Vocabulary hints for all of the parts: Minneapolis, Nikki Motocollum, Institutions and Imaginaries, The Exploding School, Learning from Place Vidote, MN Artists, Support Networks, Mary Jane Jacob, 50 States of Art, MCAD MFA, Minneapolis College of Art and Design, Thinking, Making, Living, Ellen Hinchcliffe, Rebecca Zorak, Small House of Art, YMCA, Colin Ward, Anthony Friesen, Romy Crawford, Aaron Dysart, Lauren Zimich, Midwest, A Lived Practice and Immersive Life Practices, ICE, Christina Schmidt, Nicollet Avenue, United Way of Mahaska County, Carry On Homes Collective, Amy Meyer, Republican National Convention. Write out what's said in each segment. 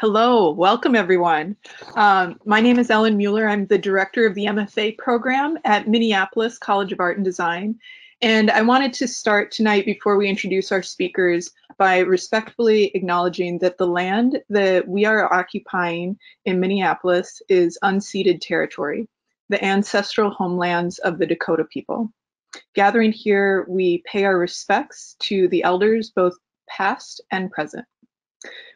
Hello, welcome everyone. My name is Ellen Mueller. I'm the director of the MFA program at Minneapolis College of Art and Design. And I wanted to start tonight, before we introduce our speakers, by respectfully acknowledging that the land that we are occupying in Minneapolis is unceded territory, the ancestral homelands of the Dakota people. Gathering here, we pay our respects to the elders, both past and present.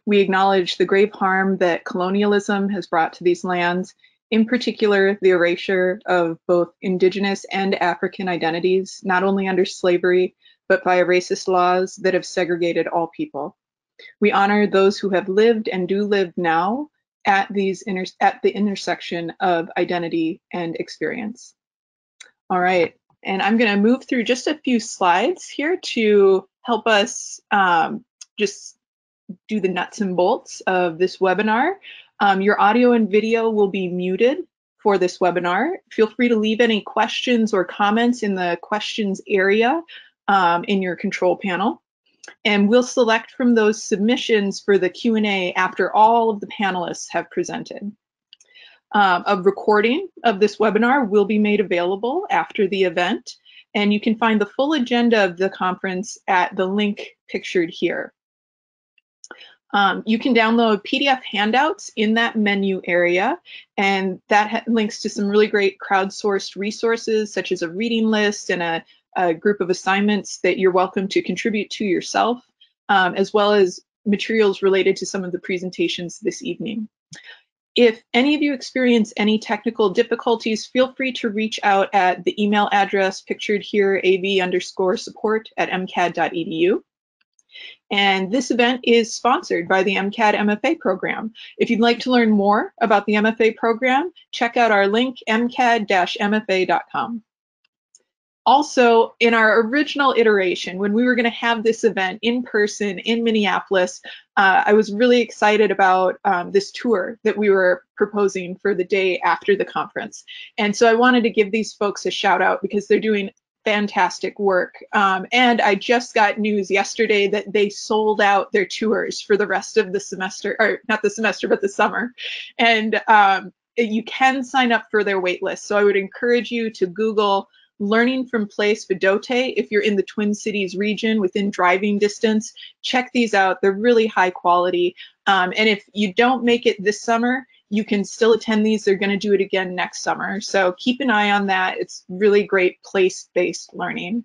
We acknowledge the grave harm that colonialism has brought to these lands, in particular the erasure of both indigenous and African identities, not only under slavery, but via racist laws that have segregated all people. We honor those who have lived and do live now at the intersection of identity and experience. All right, and I'm going to move through just a few slides here to help us just do the nuts and bolts of this webinar. Your audio and video will be muted for this webinar. Feel free to leave any questions or comments in the questions area in your control panel. And we'll select from those submissions for the Q&A after all of the panelists have presented. A recording of this webinar will be made available after the event, and you can find the full agenda of the conference at the link pictured here. You can download PDF handouts in that menu area, and that links to some really great crowdsourced resources, such as a reading list and a group of assignments that you're welcome to contribute to yourself, as well as materials related to some of the presentations this evening. If any of you experience any technical difficulties, feel free to reach out at the email address pictured here, av_support@mcad.edu. And this event is sponsored by the MCAD MFA program. If you'd like to learn more about the MFA program, check out our link, MCAD-MFA.com. Also, in our original iteration, when we were going to have this event in person in Minneapolis, I was really excited about this tour that we were proposing for the day after the conference. And so I wanted to give these folks a shout out because they're doing fantastic work. And I just got news yesterday that they sold out their tours for the rest of the semester, or not the semester, but the summer. And you can sign up for their wait list. So I would encourage you to Google Learning from Place Vidote if you're in the Twin Cities region within driving distance. Check these out. They're really high quality. And if you don't make it this summer, you can still attend these. They're going to do it again next summer. So keep an eye on that. It's really great place-based learning.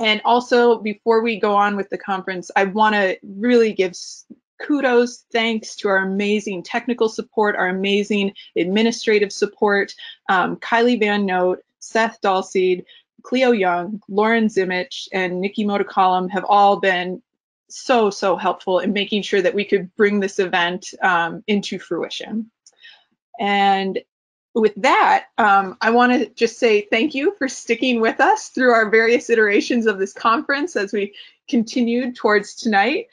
And also, before we go on with the conference, I want to really give kudos, thanks to our amazing technical support, our amazing administrative support, Kylie Van Note, Seth Dalsied, Cleo Young, Lauren Zimich, and Nikki Motocollum have all been so helpful in making sure that we could bring this event into fruition. And with that, I want to just say thank you for sticking with us through our various iterations of this conference as we continued towards tonight.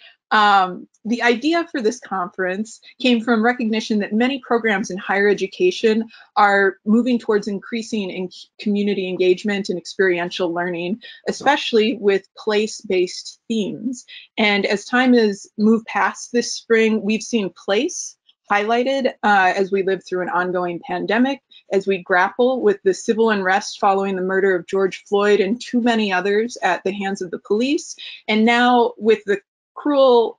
The idea for this conference came from recognition that many programs in higher education are moving towards increasing in community engagement and experiential learning, especially with place-based themes. And as time has moved past this spring, we've seen place highlighted as we live through an ongoing pandemic, as we grapple with the civil unrest following the murder of George Floyd and too many others at the hands of the police, and now with the cruel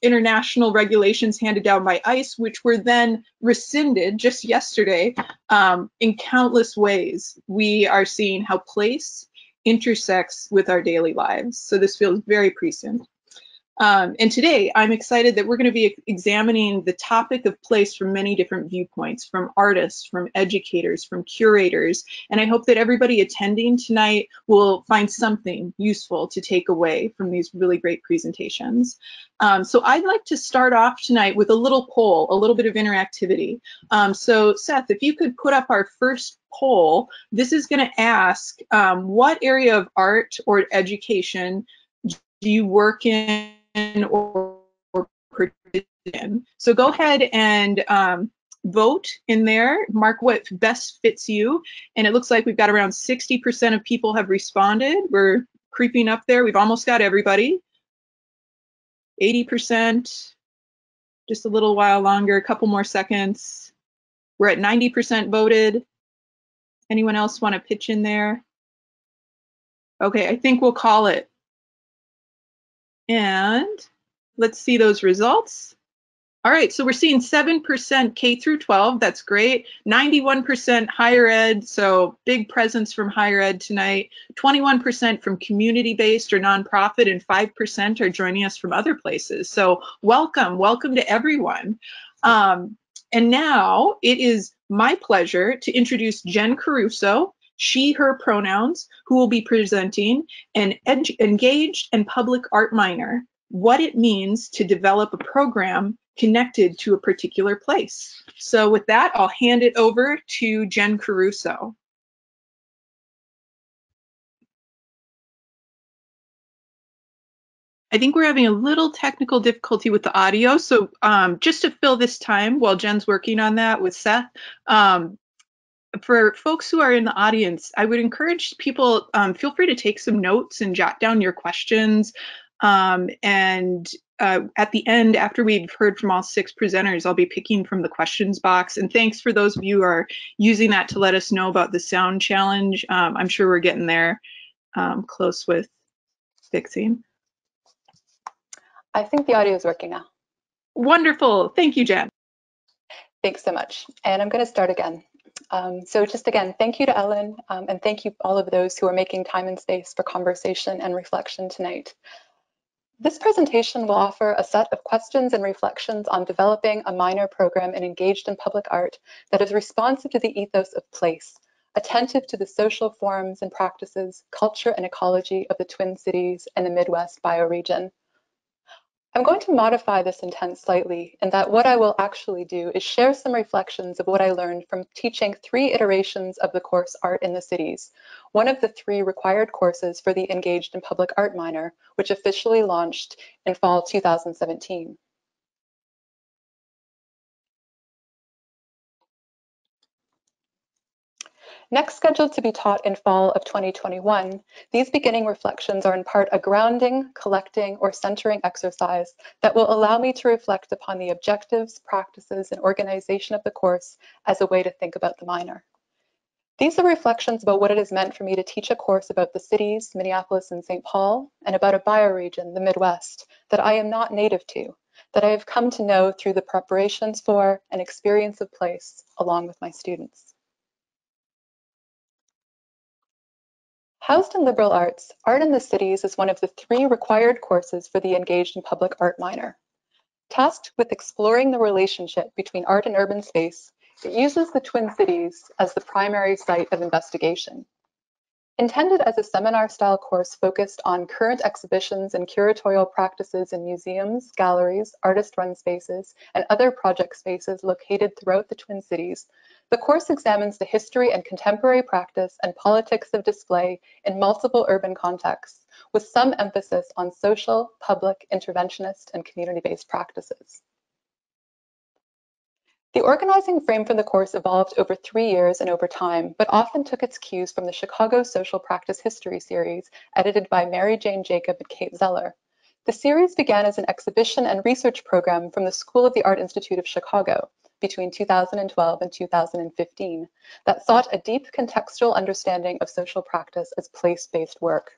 international regulations handed down by ICE, which were then rescinded just yesterday. In countless ways, we are seeing how place intersects with our daily lives. So this feels very prescient. And today, I'm excited that we're going to be examining the topic of place from many different viewpoints, from artists, from educators, from curators, and I hope that everybody attending tonight will find something useful to take away from these really great presentations. So I'd like to start off tonight with a little poll, a little bit of interactivity. So Seth, if you could put up our first poll, this is going to ask what area of art or education do you work in or participate in? So go ahead and vote in there, mark what best fits you. And it looks like we've got around 60% of people have responded. We're creeping up there. We've almost got everybody. 80%, just a little while longer, a couple more seconds. We're at 90% voted. Anyone else want to pitch in there? Okay, I think we'll call it. And let's see those results. All right, so we're seeing 7% K through 12, that's great. 91% higher ed, so big presence from higher ed tonight. 21% from community-based or nonprofit, and 5% are joining us from other places. So welcome, welcome to everyone. And now it is my pleasure to introduce Jen Caruso, she, her pronouns, who will be presenting an engaged and public art minor, what it means to develop a program connected to a particular place. So with that, I'll hand it over to Jen Caruso. I think we're having a little technical difficulty with the audio, so just to fill this time while Jen's working on that with Seth, for folks who are in the audience, I would encourage people, feel free to take some notes and jot down your questions. At the end, after we've heard from all six presenters, I'll be picking from the questions box. And thanks for those of you who are using that to let us know about the sound challenge. I'm sure we're getting there, close with fixing. I think the audio is working now. Wonderful. Thank you, Jen. Thanks so much. And I'm going to start again. So just again, thank you to Ellen, and thank you all of those who are making time and space for conversation and reflection tonight. This presentation will offer a set of questions and reflections on developing a minor program in Engaged in Public Art that is responsive to the ethos of place, attentive to the social forms and practices, culture and ecology of the Twin Cities and the Midwest bioregion. I'm going to modify this intent slightly in that what I will actually do is share some reflections of what I learned from teaching three iterations of the course Art in the Cities, one of the three required courses for the Engaged in Public Art minor, which officially launched in fall 2017. Next scheduled to be taught in fall of 2021, these beginning reflections are in part a grounding, collecting, or centering exercise that will allow me to reflect upon the objectives, practices, and organization of the course as a way to think about the minor. These are reflections about what it has meant for me to teach a course about the cities, Minneapolis and St. Paul, and about a bioregion, the Midwest, that I am not native to, that I have come to know through the preparations for and experience of place along with my students. Housed in liberal arts, Art in the Cities is one of the three required courses for the Engaged in Public Art minor. Tasked with exploring the relationship between art and urban space, it uses the Twin Cities as the primary site of investigation. Intended as a seminar-style course focused on current exhibitions and curatorial practices in museums, galleries, artist-run spaces, and other project spaces located throughout the Twin Cities, the course examines the history and contemporary practice and politics of display in multiple urban contexts, with some emphasis on social, public, interventionist, and community-based practices. The organizing frame for the course evolved over 3 years and over time, but often took its cues from the Chicago Social Practice History Series, edited by Mary Jane Jacob and Kate Zeller. The series began as an exhibition and research program from the School of the Art Institute of Chicago, between 2012 and 2015, that sought a deep contextual understanding of social practice as place-based work.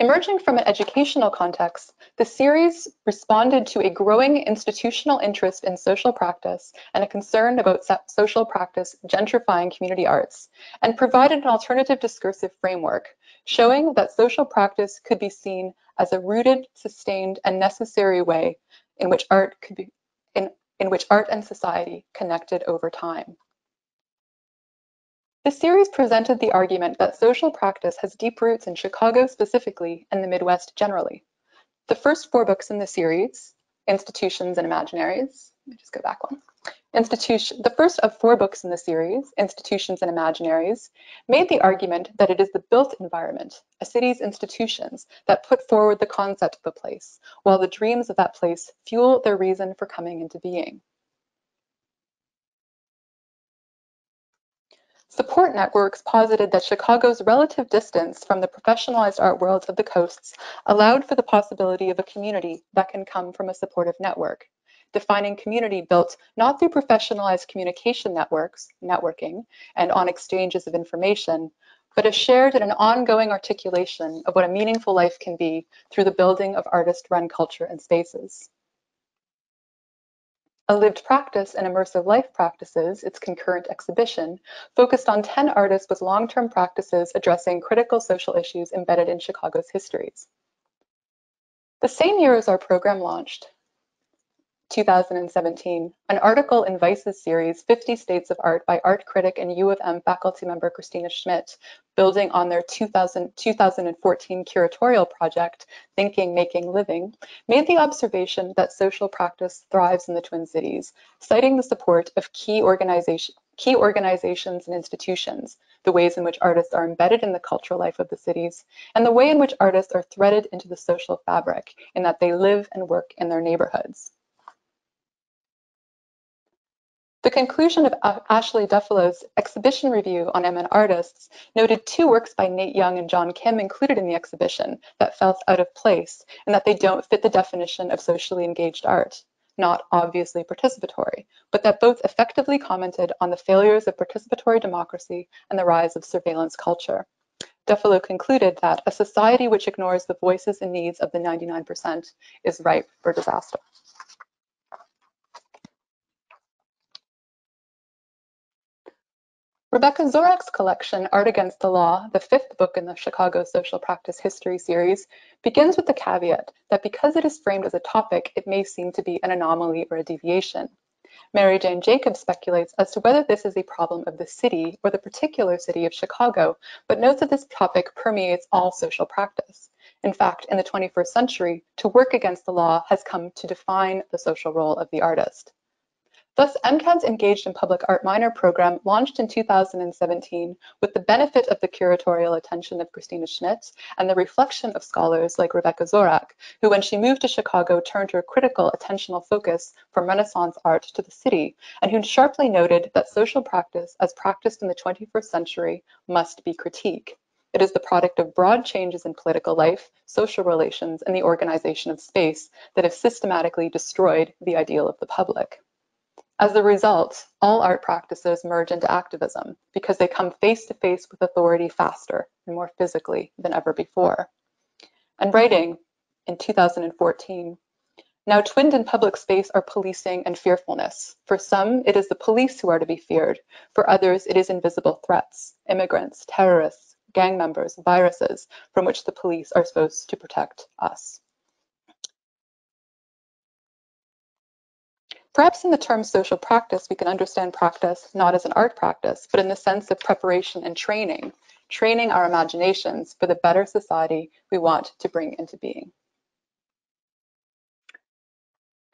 Emerging from an educational context, the series responded to a growing institutional interest in social practice and a concern about social practice gentrifying community arts, and provided an alternative discursive framework, showing that social practice could be seen as a rooted, sustained, and necessary way in which art could be in which art and society connected over time. The series presented the argument that social practice has deep roots in Chicago specifically and the Midwest generally. The first four books in the series, Institutions and Imaginaries, let me just go back one. The first of four books in the series, Institutions and Imaginaries, made the argument that it is the built environment, a city's institutions, that put forward the concept of a place, while the dreams of that place fuel their reason for coming into being. Support Networks posited that Chicago's relative distance from the professionalized art worlds of the coasts allowed for the possibility of a community that can come from a supportive network, defining community built not through professionalized communication networks, networking, and on exchanges of information, but a shared and an ongoing articulation of what a meaningful life can be through the building of artist-run culture and spaces. A Lived Practice and Immersive Life Practices, its concurrent exhibition, focused on 10 artists with long-term practices addressing critical social issues embedded in Chicago's histories. The same year as our program launched, 2017, an article in Vice's series, 50 States of Art by art critic and U of M faculty member Christina Schmidt, building on their 2014 curatorial project, Thinking, Making, Living, made the observation that social practice thrives in the Twin Cities, citing the support of key organizations and institutions, the ways in which artists are embedded in the cultural life of the cities, and the way in which artists are threaded into the social fabric in that they live and work in their neighborhoods. The conclusion of Ashley Duffalo's exhibition review on MN artists noted two works by Nate Young and John Kim included in the exhibition that felt out of place and that they don't fit the definition of socially engaged art, not obviously participatory, but that both effectively commented on the failures of participatory democracy and the rise of surveillance culture. Duffalo concluded that a society which ignores the voices and needs of the 99% is ripe for disaster. Rebecca Zorak's collection, Art Against the Law, the fifth book in the Chicago Social Practice History Series, begins with the caveat that because it is framed as a topic, it may seem to be an anomaly or a deviation. Mary Jane Jacob speculates as to whether this is a problem of the city or the particular city of Chicago, but notes that this topic permeates all social practice. In fact, in the 21st century, to work against the law has come to define the social role of the artist. Thus, MCAD's Engaged in Public Art minor program launched in 2017 with the benefit of the curatorial attention of Christina Schmidt and the reflection of scholars like Rebecca Zorak, who when she moved to Chicago turned her critical attentional focus from Renaissance art to the city, and who sharply noted that social practice as practiced in the 21st century must be critique. It is the product of broad changes in political life, social relations, and the organization of space that have systematically destroyed the ideal of the public. As a result, all art practices merge into activism because they come face to face with authority faster and more physically than ever before. And writing in 2014, now twinned in public space are policing and fearfulness. For some, it is the police who are to be feared. For others, it is invisible threats, immigrants, terrorists, gang members, viruses, from which the police are supposed to protect us. Perhaps in the term social practice, we can understand practice not as an art practice, but in the sense of preparation and training, training our imaginations for the better society we want to bring into being.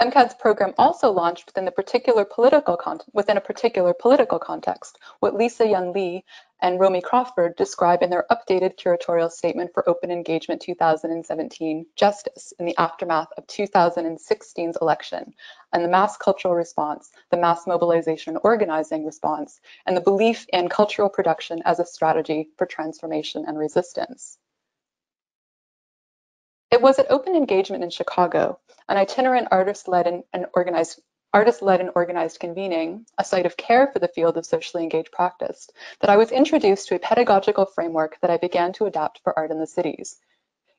MCAD's program also launched within a particular political context, what Lisa Yun Lee and Romy Crawford describe in their updated curatorial statement for Open Engagement 2017, Justice in the Aftermath of 2016's Election, and the mass cultural response, the mass mobilization and organizing response, and the belief in cultural production as a strategy for transformation and resistance. It was at Open Engagement in Chicago, an itinerant artist-led and organized convening, a site of care for the field of socially engaged practice, that I was introduced to a pedagogical framework that I began to adapt for art in the cities.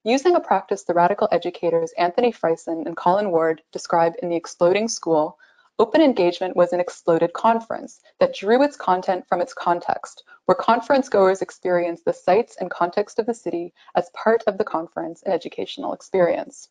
Using a practice the radical educators Anthony Friesen and Colin Ward describe in The Exploding School, Open Engagement was an exploded conference that drew its content from its context, where conference goers experience the sites and context of the city as part of the conference and educational experience.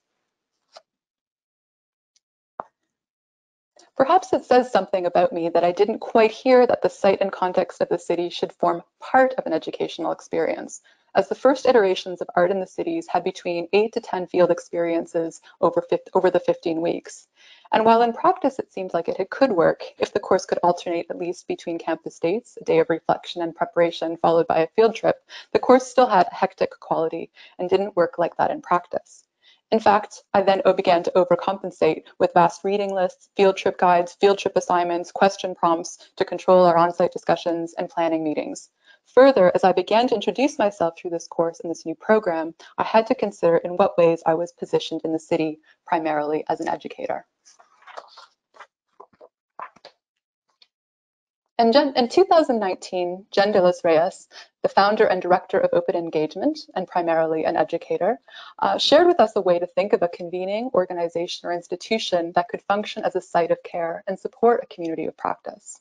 Perhaps it says something about me that I didn't quite hear that the site and context of the city should form part of an educational experience, as the first iterations of Art in the Cities had between 8 to 10 field experiences over the 15 weeks. And while in practice it seemed like it could work, if the course could alternate at least between campus dates, a day of reflection and preparation followed by a field trip, the course still had a hectic quality and didn't work like that in practice. In fact, I then began to overcompensate with vast reading lists, field trip guides, field trip assignments, question prompts to control our on-site discussions and planning meetings. Further, as I began to introduce myself through this course and this new program, I had to consider in what ways I was positioned in the city, primarily as an educator. And in 2019, Jen de los Reyes, the founder and director of Open Engagement and primarily an educator, shared with us a way to think of a convening, organization, or institution that could function as a site of care and support a community of practice.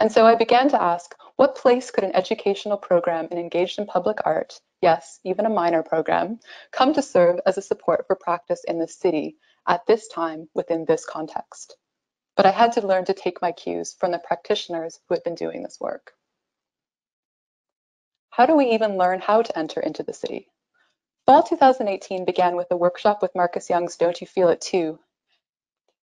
And so I began to ask, what place could an educational program in Engaged in Public Art, yes, even a minor program, come to serve as a support for practice in the city at this time within this context? But I had to learn to take my cues from the practitioners who had been doing this work. How do we even learn how to enter into the city? Fall 2018 began with a workshop with Marcus Young's Don't You Feel It Too?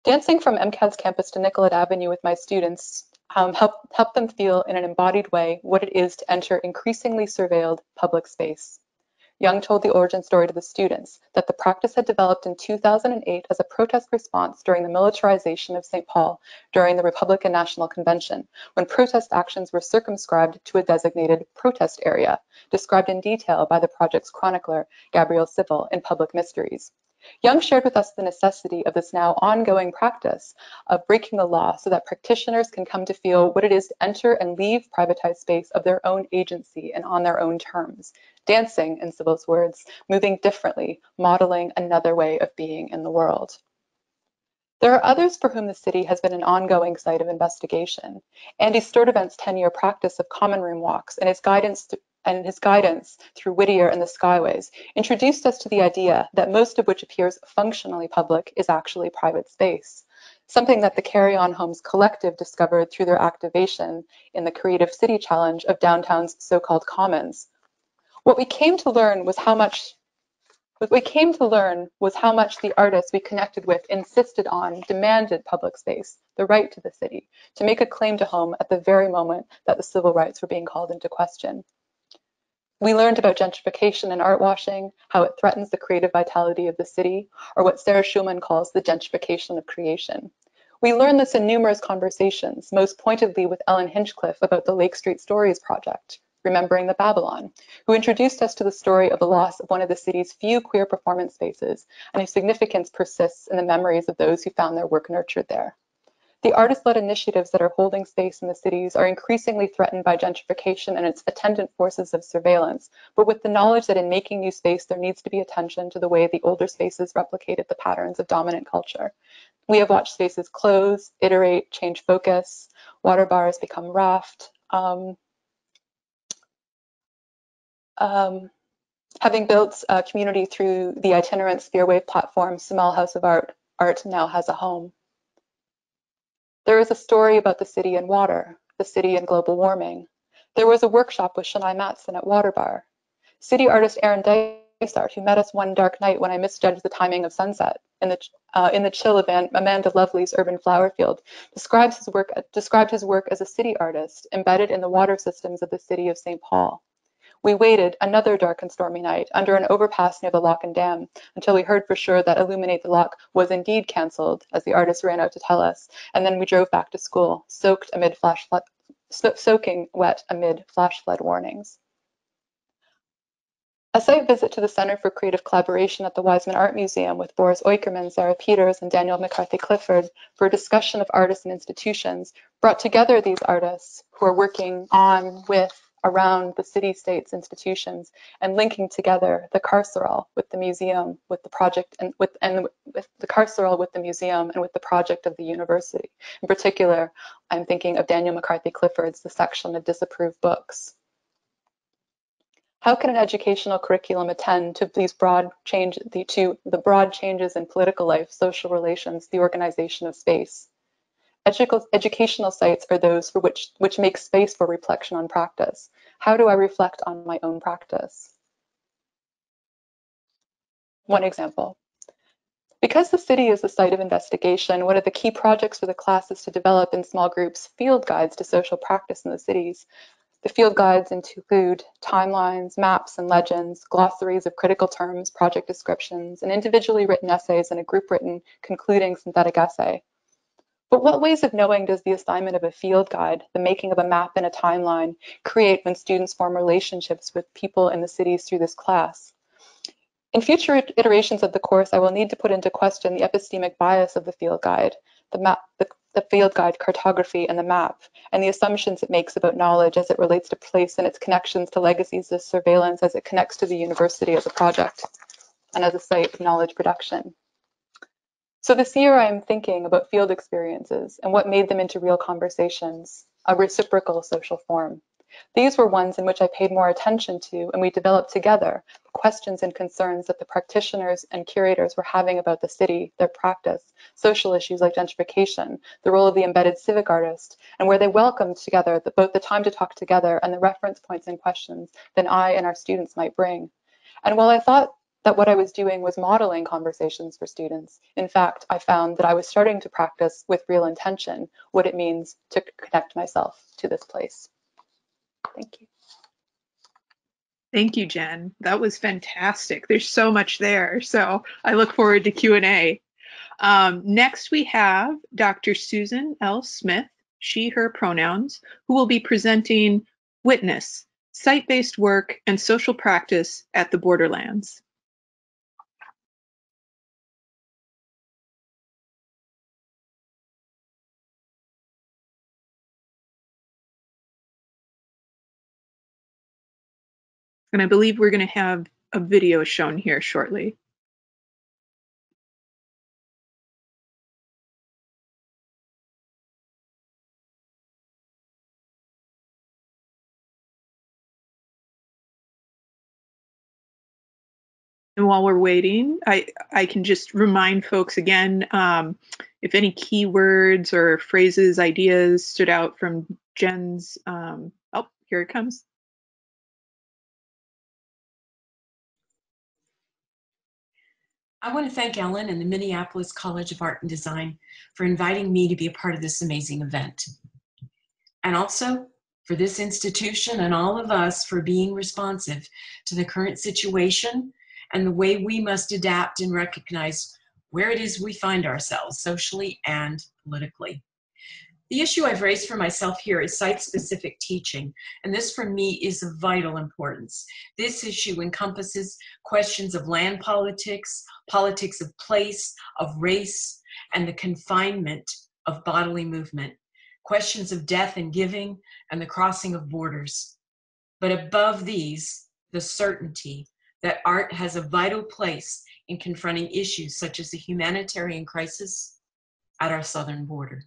Dancing from MCAD's campus to Nicollet Avenue with my students helped them feel in an embodied way what it is to enter increasingly surveilled public space. Young told the origin story to the students that the practice had developed in 2008 as a protest response during the militarization of St. Paul during the Republican National Convention, when protest actions were circumscribed to a designated protest area, described in detail by the project's chronicler, Gabrielle Siffel, in Public Mysteries. Young shared with us the necessity of this now ongoing practice of breaking the law so that practitioners can come to feel what it is to enter and leave privatized space of their own agency and on their own terms. Dancing, in Sybil's words, moving differently, modeling another way of being in the world. There are others for whom the city has been an ongoing site of investigation. Andy Sturdivant's 10-year practice of common room walks and his guidance through Whittier and the Skyways introduced us to the idea that most of which appears functionally public is actually private space, something that the Carry On Homes Collective discovered through their activation in the Creative City Challenge of downtown's so-called commons. What we came to learn was how much the artists we connected with insisted on, demanded public space, the right to the city, to make a claim to home at the very moment that the civil rights were being called into question. We learned about gentrification and art washing, how it threatens the creative vitality of the city, or what Sarah Schumann calls the gentrification of creation. We learned this in numerous conversations, most pointedly with Ellen Hinchcliffe about the Lake Street Stories project, Remembering the Babylon, who introduced us to the story of the loss of one of the city's few queer performance spaces and whose significance persists in the memories of those who found their work nurtured there. The artist-led initiatives that are holding space in the cities are increasingly threatened by gentrification and its attendant forces of surveillance, but with the knowledge that in making new space, there needs to be attention to the way the older spaces replicated the patterns of dominant culture. We have watched spaces close, iterate, change focus, water bars become raft, having built a community through the itinerant Spearwave platform, Small House of Art now has a home. There is a story about the city and water, the city and global warming. There was a workshop with Shania Matson at Water Bar. City artist Aaron Dysart, who met us one dark night when I misjudged the timing of sunset in the chill of Amanda Lovely's urban flower field, described his work as a city artist embedded in the water systems of the city of St. Paul. We waited another dark and stormy night under an overpass near the lock and dam until we heard for sure that Illuminate the Lock was indeed canceled, as the artist ran out to tell us, and then we drove back to school, soaking wet amid flash flood warnings. A site visit to the Center for Creative Collaboration at the Wiseman Art Museum with Boris Oikerman, Sarah Peters, and Daniel McCarthy Clifford for a discussion of artists and institutions brought together these artists who are working on, with, around the city, states, institutions, and linking together the carceral with the museum, with the project, with the project of the university. In particular, I'm thinking of Daniel McCarthy Clifford's The Section of Disapproved Books. How can an educational curriculum attend to these broad changes in political life, social relations, the organization of space? Educational sites are those for which make space for reflection on practice. How do I reflect on my own practice? One example. Because the city is the site of investigation, one of the key projects for the class is to develop in small groups field guides to social practice in the cities. The field guides include timelines, maps and legends, glossaries of critical terms, project descriptions, and individually written essays and a group-written concluding synthetic essay. But what ways of knowing does the assignment of a field guide, the making of a map and a timeline, create when students form relationships with people in the cities through this class? In future iterations of the course, I will need to put into question the epistemic bias of the field guide, the field guide cartography and the map, and the assumptions it makes about knowledge as it relates to place and its connections to legacies of surveillance as it connects to the university as a project and as a site of knowledge production. So this year I am thinking about field experiences and what made them into real conversations, a reciprocal social form. These were ones in which I paid more attention to, and we developed together the questions and concerns that the practitioners and curators were having about the city, their practice, social issues like gentrification, the role of the embedded civic artist, and where they welcomed together both the time to talk together and the reference points and questions that I and our students might bring. And while I thought that what I was doing was modeling conversations for students, in fact, I found that I was starting to practice with real intention what it means to connect myself to this place. Thank you. Thank you, Jen. That was fantastic. There's so much there, so I look forward to Q&A. Next, we have Dr. Susan L. Smith, she, her pronouns, who will be presenting Witness, Site-Based Work and Social Practice at the Borderlands. And I believe we're going to have a video shown here shortly. And while we're waiting, I can just remind folks again, if any keywords or phrases, ideas stood out from Jen's, oh, here it comes. I want to thank Ellen and the Minneapolis College of Art and Design for inviting me to be a part of this amazing event. And also for this institution and all of us for being responsive to the current situation and the way we must adapt and recognize where it is we find ourselves socially and politically. The issue I've raised for myself here is site-specific teaching, and this for me is of vital importance. This issue encompasses questions of land politics, politics of place, of race, and the confinement of bodily movement, questions of death and giving, and the crossing of borders. But above these, the certainty that art has a vital place in confronting issues such as the humanitarian crisis at our southern border.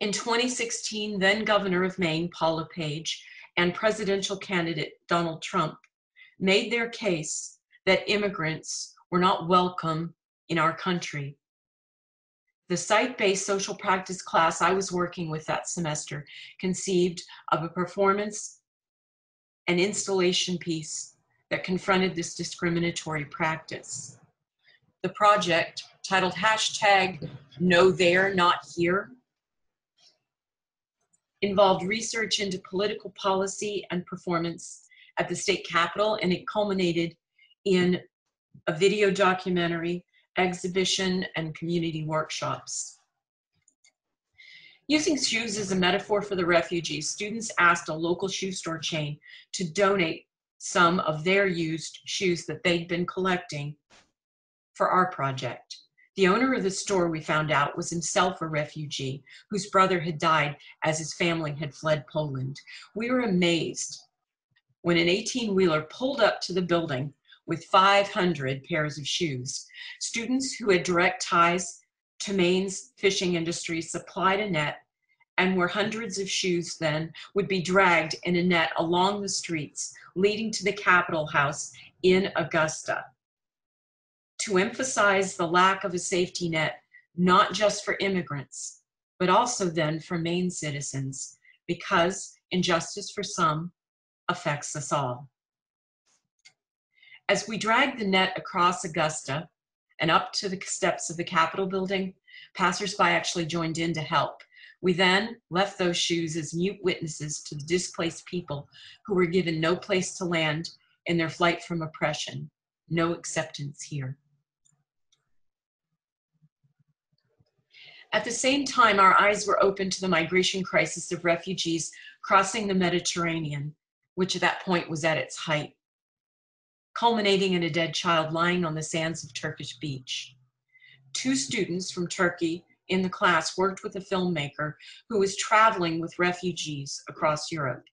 In 2016, then Governor of Maine, Paul LePage, and presidential candidate Donald Trump made their case that immigrants were not welcome in our country. The site-based social practice class I was working with that semester conceived of a performance and installation piece that confronted this discriminatory practice. The project, titled #NoThereNotHere, involved research into political policy and performance at the state capitol, and it culminated in a video documentary, exhibition, and community workshops. Using shoes as a metaphor for the refugees, students asked a local shoe store chain to donate some of their used shoes that they'd been collecting for our project. The owner of the store, we found out, was himself a refugee whose brother had died as his family had fled Poland. We were amazed when an 18-wheeler pulled up to the building with 500 pairs of shoes. Students who had direct ties to Maine's fishing industry supplied a net, and where hundreds of shoes then would be dragged in a net along the streets leading to the Capitol House in Augusta. To emphasize the lack of a safety net, not just for immigrants, but also then for Maine citizens, because injustice for some affects us all. As we dragged the net across Augusta and up to the steps of the Capitol building, passersby actually joined in to help. We then left those shoes as mute witnesses to the displaced people who were given no place to land in their flight from oppression, no acceptance here. At the same time, our eyes were open to the migration crisis of refugees crossing the Mediterranean, which at that point was at its height, culminating in a dead child lying on the sands of Turkish beach. Two students from Turkey in the class worked with a filmmaker who was traveling with refugees across Europe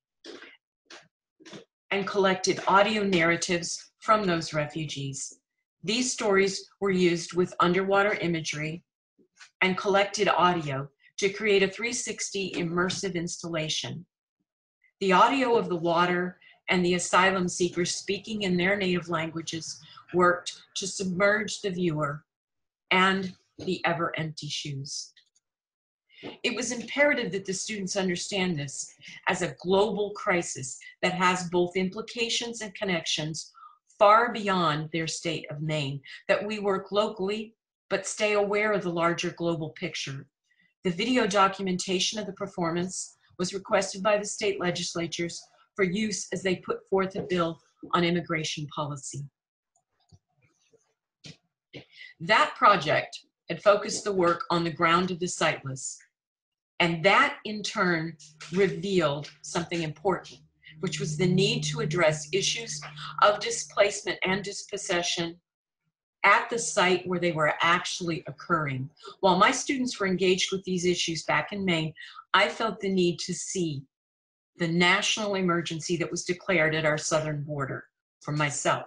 and collected audio narratives from those refugees. These stories were used with underwater imagery and collected audio to create a 360 immersive installation. The audio of the water and the asylum seekers speaking in their native languages worked to submerge the viewer and the ever empty shoes. It was imperative that the students understand this as a global crisis that has both implications and connections far beyond their state of Maine, that we work locally but stay aware of the larger global picture. The video documentation of the performance was requested by the state legislatures for use as they put forth a bill on immigration policy. That project had focused the work on the ground of the siteless, and that in turn revealed something important, which was the need to address issues of displacement and dispossession at the site where they were actually occurring. While my students were engaged with these issues back in Maine, I felt the need to see the national emergency that was declared at our southern border for myself.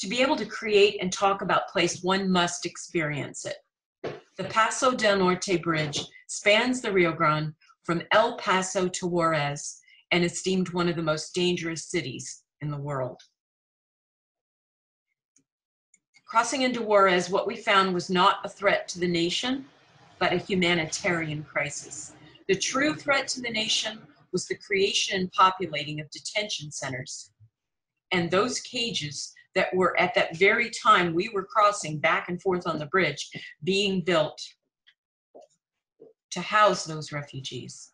To be able to create and talk about place, one must experience it. The Paso del Norte Bridge spans the Rio Grande from El Paso to Juarez and is deemed one of the most dangerous cities in the world. Crossing into Juarez, what we found was not a threat to the nation, but a humanitarian crisis. The true threat to the nation was the creation and populating of detention centers, and those cages that were at that very time we were crossing back and forth on the bridge being built to house those refugees.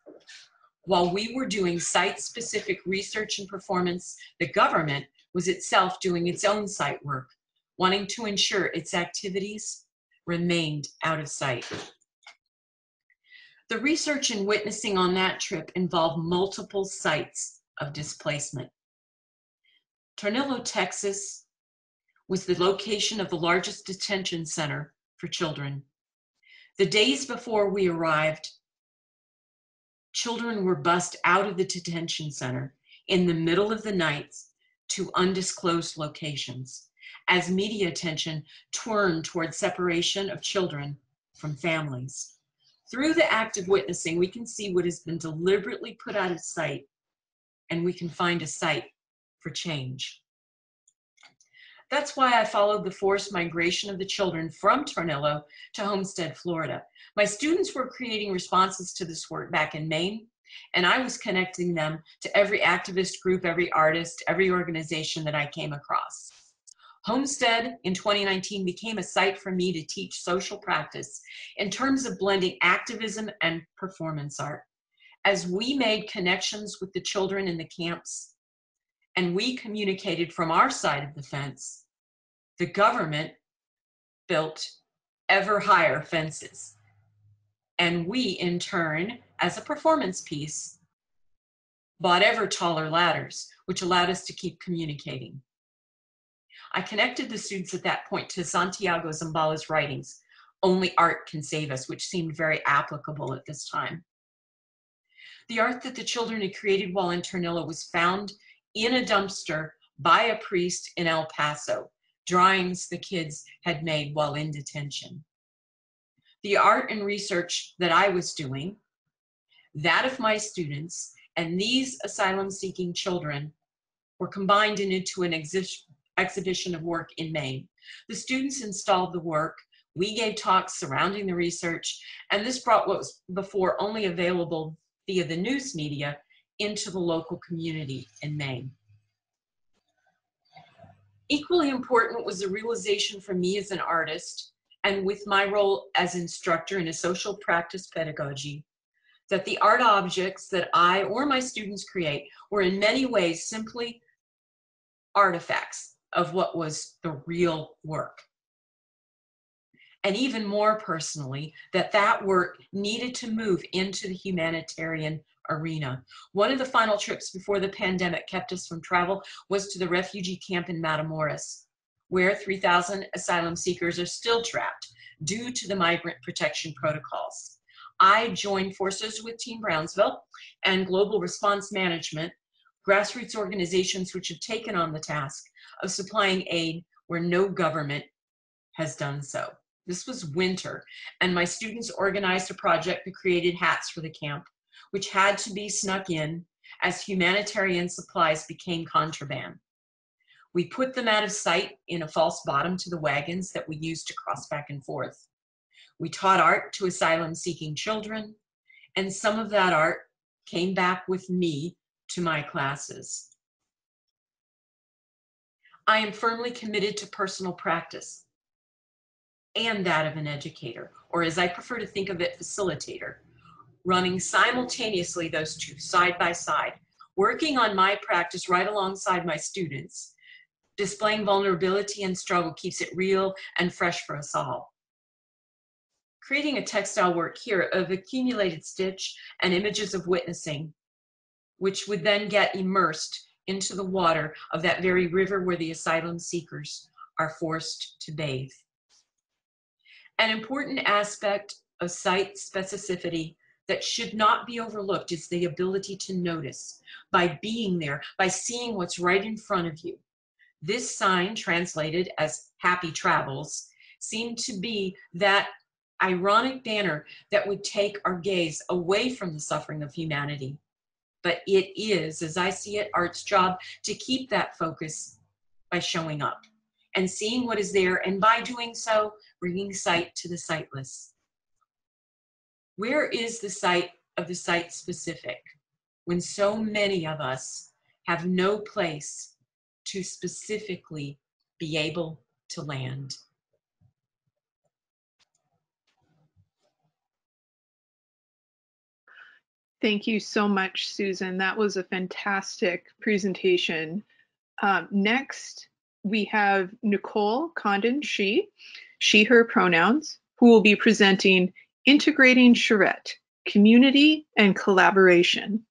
While we were doing site-specific research and performance, the government was itself doing its own site work, wanting to ensure its activities remained out of sight. The research and witnessing on that trip involved multiple sites of displacement. Tornillo, Texas was the location of the largest detention center for children. The days before we arrived, children were bussed out of the detention center in the middle of the night to undisclosed locations as media attention turned toward separation of children from families. Through the act of witnessing, we can see what has been deliberately put out of sight, and we can find a site for change. That's why I followed the forced migration of the children from Tornillo to Homestead, Florida. My students were creating responses to this work back in Maine, and I was connecting them to every activist group, every artist, every organization that I came across. Homestead in 2019 became a site for me to teach social practice in terms of blending activism and performance art. As we made connections with the children in the camps, and we communicated from our side of the fence, the government built ever higher fences. And we, in turn, as a performance piece, bought ever taller ladders, which allowed us to keep communicating. I connected the students at that point to Santiago Zambala's writings, Only Art Can Save Us, which seemed very applicable at this time. The art that the children had created while in Tornillo was found in a dumpster by a priest in El Paso, drawings the kids had made while in detention. The art and research that I was doing, that of my students, and these asylum-seeking children were combined into an exhibition of work in Maine. The students installed the work, we gave talks surrounding the research, and this brought what was before only available via the news media into the local community in Maine. Equally important was the realization for me as an artist, and with my role as instructor in a social practice pedagogy, that the art objects that I or my students create were in many ways simply artifacts of what was the real work. And even more personally, that that work needed to move into the humanitarian arena. One of the final trips before the pandemic kept us from travel was to the refugee camp in Matamoros, where 3,000 asylum seekers are still trapped due to the migrant protection protocols. I joined forces with Team Brownsville and Global Response Management, grassroots organizations which have taken on the task of supplying aid where no government has done so. This was winter, and my students organized a project that created hats for the camp, which had to be snuck in as humanitarian supplies became contraband. We put them out of sight in a false bottom to the wagons that we used to cross back and forth. We taught art to asylum-seeking children, and some of that art came back with me to my classes. I am firmly committed to personal practice and that of an educator, or as I prefer to think of it, facilitator, running simultaneously those two side by side, working on my practice right alongside my students. Displaying vulnerability and struggle keeps it real and fresh for us all. Creating a textile work here of accumulated stitch and images of witnessing, which would then get immersed into the water of that very river where the asylum seekers are forced to bathe. An important aspect of site specificity that should not be overlooked is the ability to notice by being there, by seeing what's right in front of you. This sign, translated as Happy Travels, seemed to be that ironic banner that would take our gaze away from the suffering of humanity. But it is, as I see it, art's job to keep that focus by showing up and seeing what is there, and by doing so, bringing sight to the sightless. Where is the sight of the sight specific when so many of us have no place to specifically be able to land? Thank you so much, Susan. That was a fantastic presentation. Next, we have Nicole Condon, she, her pronouns, who will be presenting Integrating Charrette, Community and Collaboration.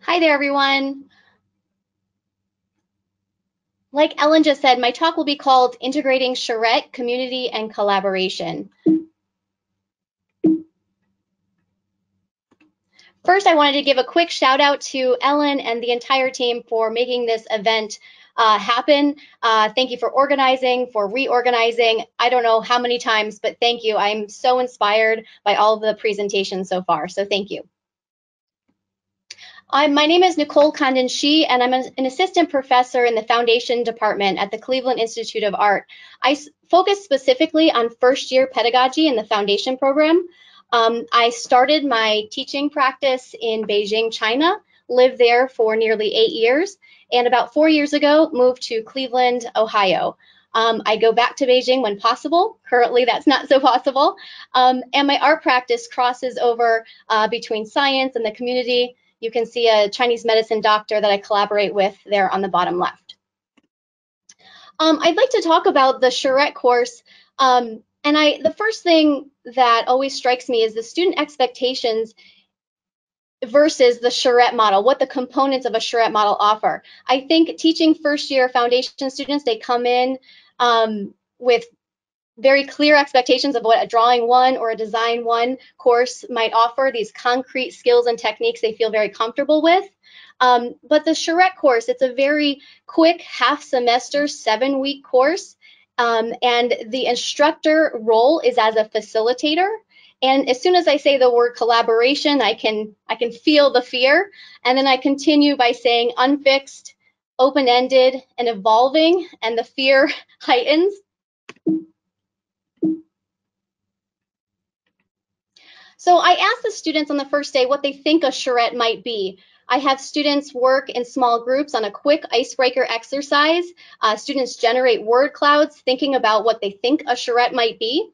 Hi there, everyone. Like Ellen just said, my talk will be called Integrating Charrette, Community and Collaboration. First, I wanted to give a quick shout out to Ellen and the entire team for making this event happen. Thank you for organizing, for reorganizing. I don't know how many times, but thank you. I'm so inspired by all of the presentations so far, so thank you. My name is Nicole Condon Shih, and I'm an assistant professor in the Foundation Department at the Cleveland Institute of Art. I focus specifically on first-year pedagogy in the Foundation program. I started my teaching practice in Beijing, China, lived there for nearly 8 years, and about 4 years ago moved to Cleveland, Ohio. I go back to Beijing when possible. Currently, that's not so possible. And my art practice crosses over between science and the community. You can see a Chinese medicine doctor that I collaborate with there on the bottom left. I'd like to talk about the Charrette course. The first thing that always strikes me is the student expectations versus the Charrette model, what the components of a Charrette model offer. I think teaching first-year foundation students, they come in with very clear expectations of what a drawing one or a design one course might offer, these concrete skills and techniques they feel very comfortable with. But the Charrette course, it's a very quick half semester, 7-week course. And the instructor role is as a facilitator. And as soon as I say the word collaboration, I can feel the fear. And then I continue by saying unfixed, open-ended, and evolving, and the fear heightens. So I asked the students on the first day what they think a charrette might be. I have students work in small groups on a quick icebreaker exercise. Students generate word clouds, thinking about what they think a charrette might be.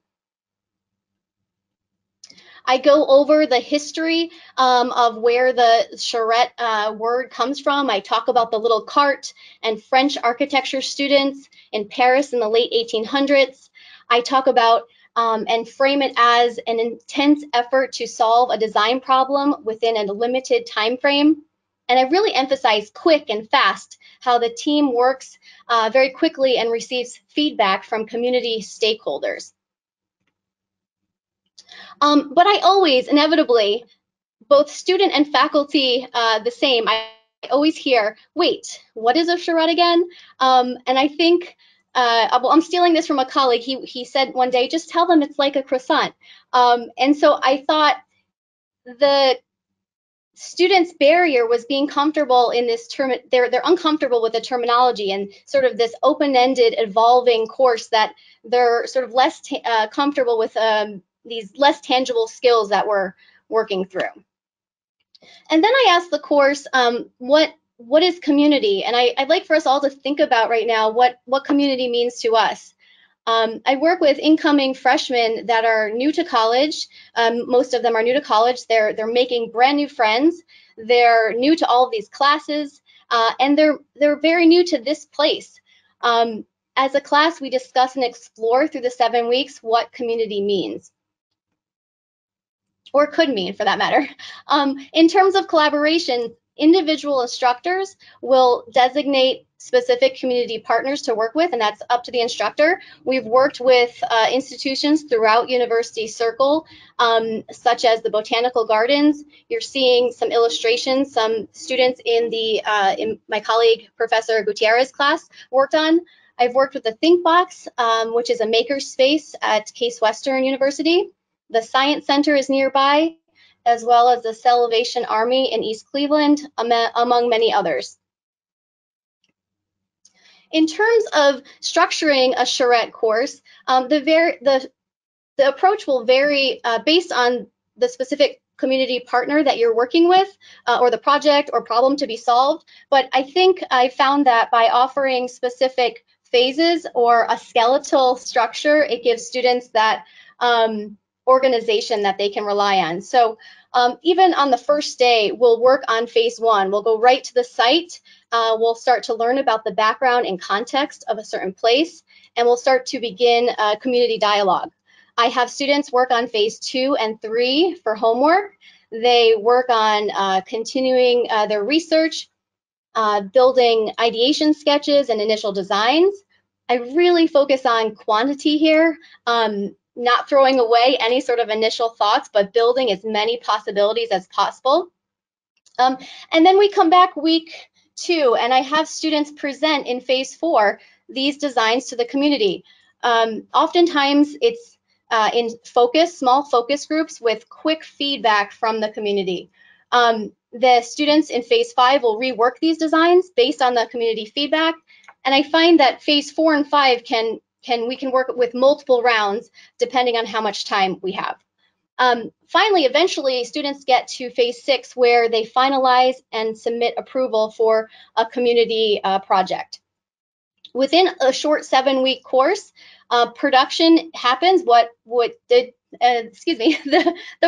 I go over the history of where the charrette word comes from. I talk about the little cart and French architecture students in Paris in the late 1800s. I talk about and frame it as an intense effort to solve a design problem within a limited time frame. And I really emphasize quick and fast, how the team works very quickly and receives feedback from community stakeholders. But I always, inevitably, both student and faculty the same, I always hear, wait, what is a charrette again? And I think, well, I'm stealing this from a colleague. He said one day, just tell them it's like a croissant. And so I thought the students' barrier was being comfortable in this term. They're uncomfortable with the terminology and sort of this open-ended, evolving course that they're sort of less comfortable with these less tangible skills that we're working through. And then I asked the course, what is community? And I'd like for us all to think about right now what community means to us. I work with incoming freshmen that are new to college. Most of them are new to college. They're making brand new friends. They're new to all of these classes, and they're very new to this place. As a class, we discuss and explore through the 7 weeks what community means, or could mean for that matter. In terms of collaboration, individual instructors will designate specific community partners to work with, and that's up to the instructor. We've worked with institutions throughout University Circle, such as the Botanical Gardens. You're seeing some illustrations, some students in my colleague, Professor Gutierrez's class worked on. I've worked with the Think Box, which is a maker space at Case Western University. The Science Center is nearby, as well as the Salvation Army in East Cleveland, among many others. In terms of structuring a charrette course, the approach will vary based on the specific community partner that you're working with, or the project or problem to be solved. But I think I found that by offering specific phases or a skeletal structure, it gives students that organization that they can rely on. So even on the first day, we'll work on phase one. We'll go right to the site. We'll start to learn about the background and context of a certain place, and we'll start to begin a community dialogue. I have students work on phase 2 and 3 for homework. They work on continuing their research, building ideation sketches and initial designs. I really focus on quantity here. Not throwing away any sort of initial thoughts, but building as many possibilities as possible. And then we come back week 2, and I have students present in phase 4 these designs to the community. Oftentimes it's in small focus groups with quick feedback from the community. The students in phase 5 will rework these designs based on the community feedback. And I find that phase 4 and 5 we can work with multiple rounds depending on how much time we have. Finally, eventually, students get to phase 6 where they finalize and submit approval for a community project. Within a short 7-week course, production happens. The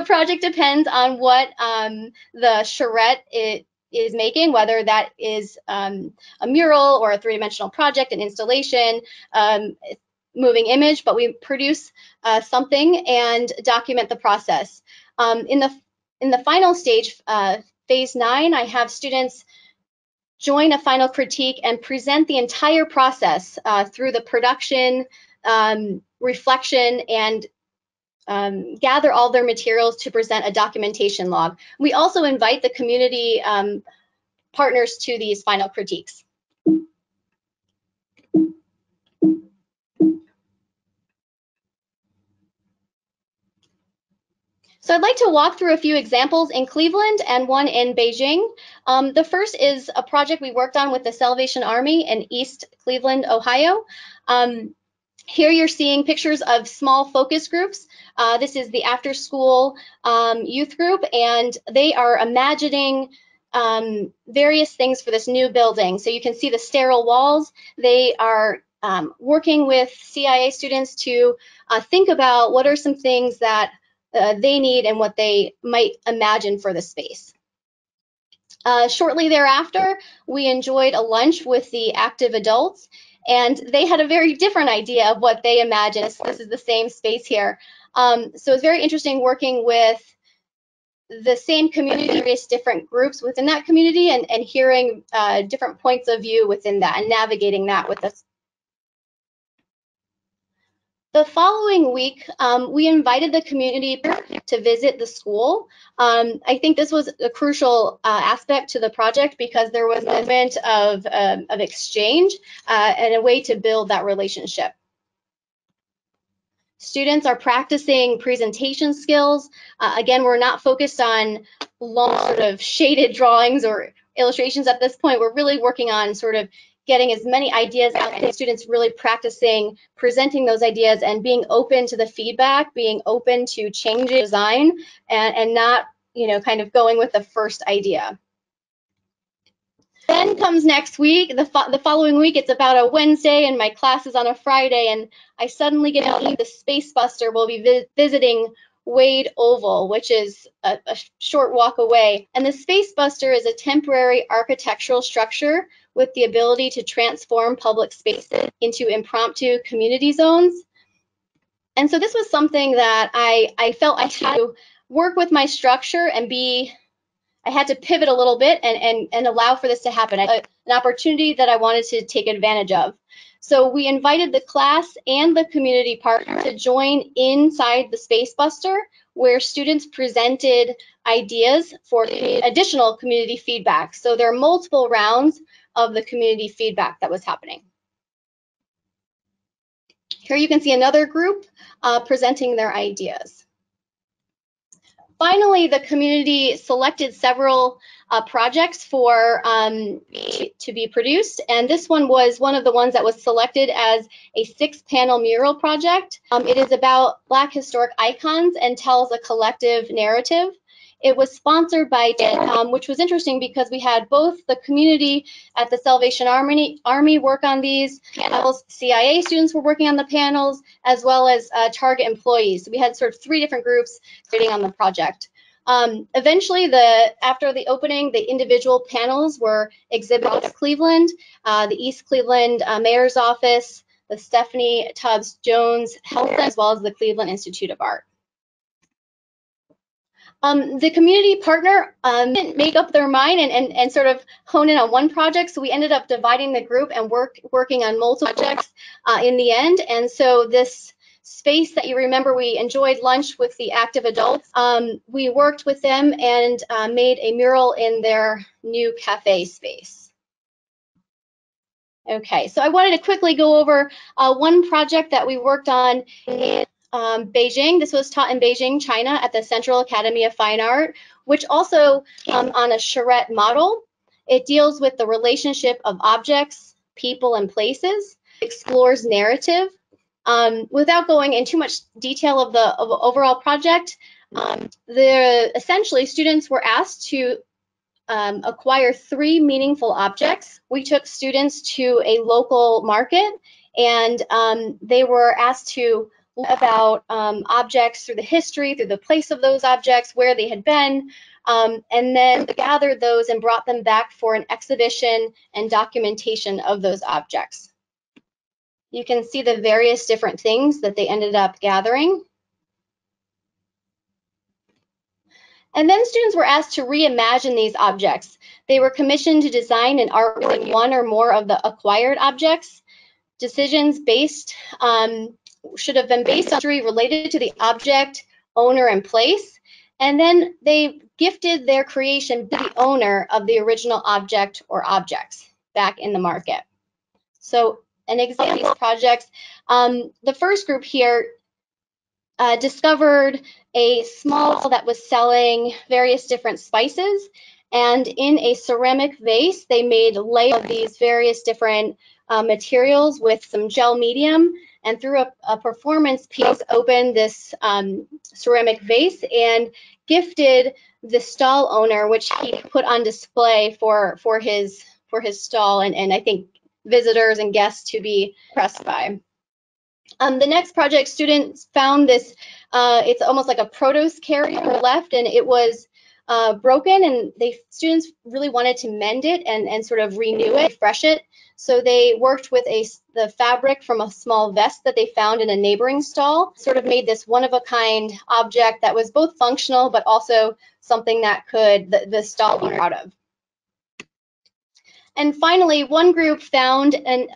project depends on what the charrette is making, whether that is a mural or a three-dimensional project, an installation, moving image, but we produce something and document the process. In the final stage, phase 9, I have students join a final critique and present the entire process through the production, reflection, and gather all their materials to present a documentation log. We also invite the community partners to these final critiques. So I'd like to walk through a few examples in Cleveland and one in Beijing. The first is a project we worked on with the Salvation Army in East Cleveland, Ohio. Here you're seeing pictures of small focus groups. This is the after-school youth group, and they are imagining various things for this new building. So you can see the sterile walls. They are working with CIA students to think about what are some things that they need and what they might imagine for the space. Shortly thereafter, we enjoyed a lunch with the active adults, and they had a very different idea of what they imagined. So this is the same space here. So it's very interesting working with the same community, various different groups within that community, and hearing different points of view within that and navigating that with us. The following week, we invited the community to visit the school. I think this was a crucial aspect to the project because there was an event of exchange and a way to build that relationship. Students are practicing presentation skills. Again, we're not focused on long sort of shaded drawings or illustrations at this point. We're really working on sort of getting as many ideas out there, students really practicing presenting those ideas and being open to the feedback, being open to changing design, and not, you know, kind of going with the first idea. Then comes next week, the following week, it's about a Wednesday and my class is on a Friday, and I suddenly get out the Space Buster will be visiting Wade Oval, which is a short walk away. And the Space Buster is a temporary architectural structure with the ability to transform public spaces into impromptu community zones. And so this was something that I felt I had to work with my structure and I had to pivot a little bit and allow for this to happen, an opportunity that I wanted to take advantage of. So we invited the class and the community partner to join inside the Space Buster, where students presented ideas for additional community feedback. So there are multiple rounds of the community feedback that was happening. Here you can see another group presenting their ideas. Finally, the community selected several projects for to be produced, and this one was one of the ones that was selected as a 6-panel mural project. It is about Black historic icons and tells a collective narrative. It was sponsored by TID, which was interesting because we had both the community at the Salvation Army work on these panels, CIA students were working on the panels, as well as Target employees. So we had sort of 3 different groups working on the project. Eventually, after the opening, the individual panels were exhibited in Cleveland, the East Cleveland Mayor's Office, the Stephanie Tubbs Jones Health Center, as well as the Cleveland Institute of Art. The community partner didn't make up their mind and sort of hone in on one project, so we ended up dividing the group and working on multiple projects in the end. And so this space that you remember, we enjoyed lunch with the active adults. We worked with them and made a mural in their new cafe space. Okay, so I wanted to quickly go over one project that we worked on in Beijing. This was taught in Beijing, China, at the Central Academy of Fine Art, which also on a charrette model. It deals with the relationship of objects, people, and places, explores narrative. Without going into too much detail of the overall project, essentially students were asked to acquire 3 meaningful objects. We took students to a local market, and they were asked to about objects through the history, through the place of those objects, where they had been, and then gathered those and brought them back for an exhibition and documentation of those objects. You can see the various different things that they ended up gathering. And then students were asked to reimagine these objects. They were commissioned to design an artwork with 1 or more of the acquired objects. Decisions should have been based on history related to the object, owner, and place. And then they gifted their creation to the owner of the original object or objects back in the market. So an example of these projects, the first group here discovered a small that was selling various different spices. And in a ceramic vase, they made layers of these various different materials with some gel medium. and through a performance piece opened this ceramic vase and gifted the stall owner, which he put on display for his stall, and I think visitors and guests to be impressed by. The next project, students found this, it's almost like a produce carrier on the left, and it was broken, and students really wanted to mend it and sort of renew it, refresh it. So they worked with the fabric from a small vest that they found in a neighboring stall, sort of made this one-of-a-kind object that was both functional, but also something that could the stall owner out of. And finally, one group found an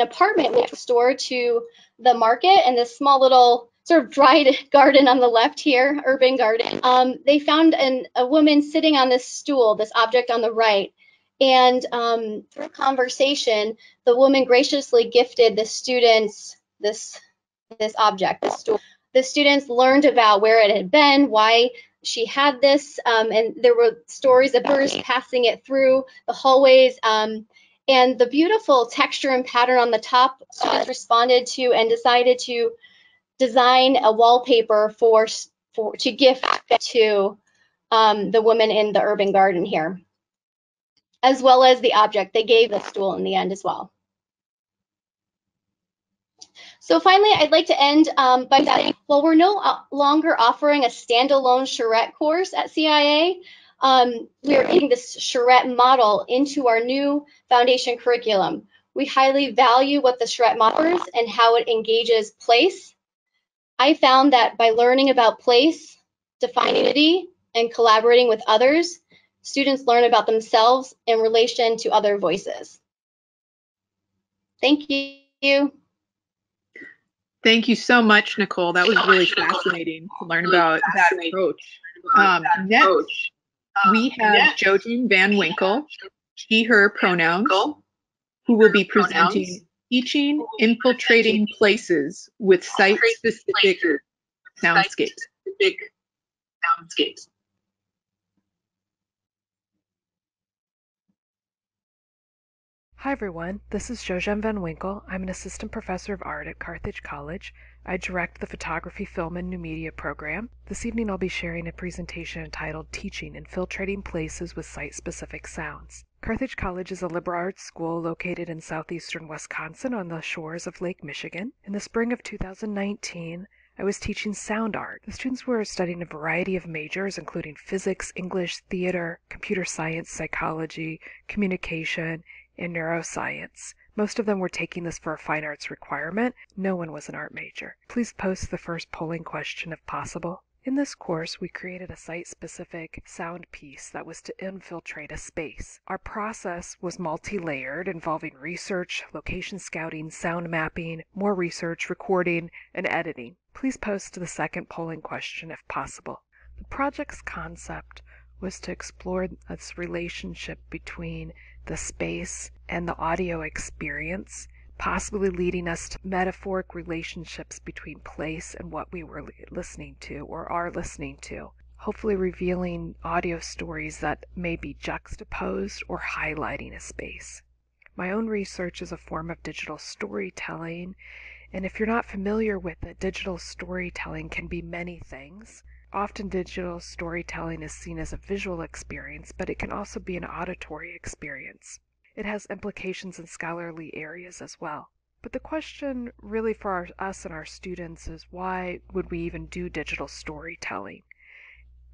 apartment next store to the market, and this small little sort of dried garden on the left here, urban garden. They found a woman sitting on this stool, this object on the right. And through conversation, the woman graciously gifted the students this object, this stool. The students learned about where it had been, why she had this, and there were stories of others passing it through the hallways. And the beautiful texture and pattern on the top, students responded to and decided to design a wallpaper to gift to the woman in the urban garden here, as well as the object. They gave the stool in the end as well. So finally, I'd like to end by saying, well, we're no longer offering a standalone charrette course at CIA. We are taking this charrette model into our new foundation curriculum. We highly value what the charrette model is and how it engages place. I found that by learning about place, defining unity, and collaborating with others, students learn about themselves in relation to other voices. Thank you. Thank you so much, Nicole. That was really fascinating to learn about that approach. Next, we have Jojen Van Winkle, she, her pronouns, who will be presenting Teaching Infiltrating Places with Site-Specific Soundscapes. Hi everyone, this is Jojen Van Winkle. I'm an assistant professor of art at Carthage College. I direct the Photography, Film, and New Media program. This evening I'll be sharing a presentation entitled Teaching Infiltrating Places with Site-Specific Sounds. Carthage College is a liberal arts school located in southeastern Wisconsin on the shores of Lake Michigan. In the spring of 2019, I was teaching sound art. The students were studying a variety of majors, including physics, English, theater, computer science, psychology, communication, in neuroscience. Most of them were taking this for a fine arts requirement. No one was an art major. Please post the first polling question if possible. In this course, we created a site-specific sound piece that was to infiltrate a space. Our process was multi-layered, involving research, location scouting, sound mapping, more research, recording, and editing. Please post the second polling question if possible. The project's concept was to explore this relationship between the space and the audio experience, possibly leading us to metaphoric relationships between place and what we were listening to or are listening to, hopefully revealing audio stories that may be juxtaposed or highlighting a space. My own research is a form of digital storytelling, and if you're not familiar with it, digital storytelling can be many things. Often digital storytelling is seen as a visual experience, but it can also be an auditory experience. It has implications in scholarly areas as well. But the question really for us and our students is, why would we even do digital storytelling?